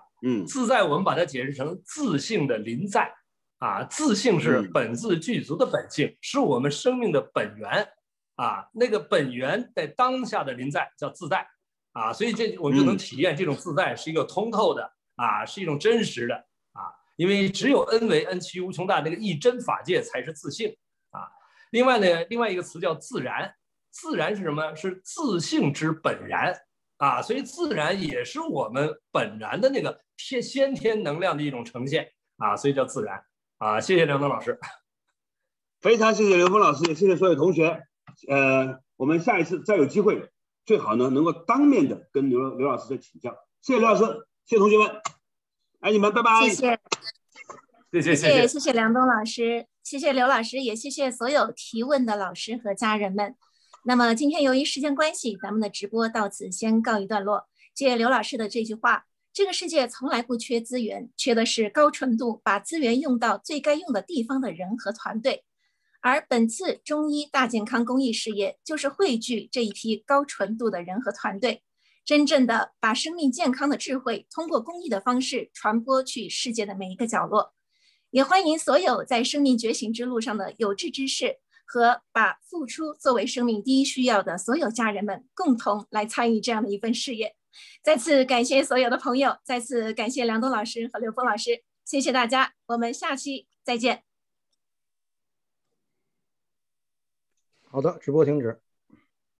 自在，我们把它解释成自性的临在，啊，自性是本自具足的本性，是我们生命的本源，啊，那个本源在当下的临在叫自在，啊，所以这我们就能体验这种自在是一个通透的，啊，是一种真实的，啊，因为只有 N 为 N 趋于无穷大那个一真法界才是自性，啊，另外呢，另外一个词叫自然。 自然是什么？是自性之本然啊，所以自然也是我们本然的那个先天能量的一种呈现啊，所以叫自然啊。谢谢梁东老师，非常谢谢刘峰老师，也谢谢所有同学。我们下一次再有机会，最好呢能够当面的跟刘老师再请教。谢谢刘老师，谢谢同学们，哎，你们拜拜。谢谢梁东老师，谢谢刘老师，也谢谢所有提问的老师和家人们。 那么今天由于时间关系，咱们的直播到此先告一段落。借刘老师的这句话：“这个世界从来不缺资源，缺的是高纯度把资源用到最该用的地方的人和团队。”而本次中医大健康公益事业就是汇聚这一批高纯度的人和团队，真正的把生命健康的智慧通过公益的方式传播去世界的每一个角落。也欢迎所有在生命觉醒之路上的有志之士。 和把付出作为生命第一需要的所有家人们，共同来参与这样的一份事业。再次感谢所有的朋友，再次感谢梁东老师和刘峰老师，谢谢大家，我们下期再见。好的，直播停止。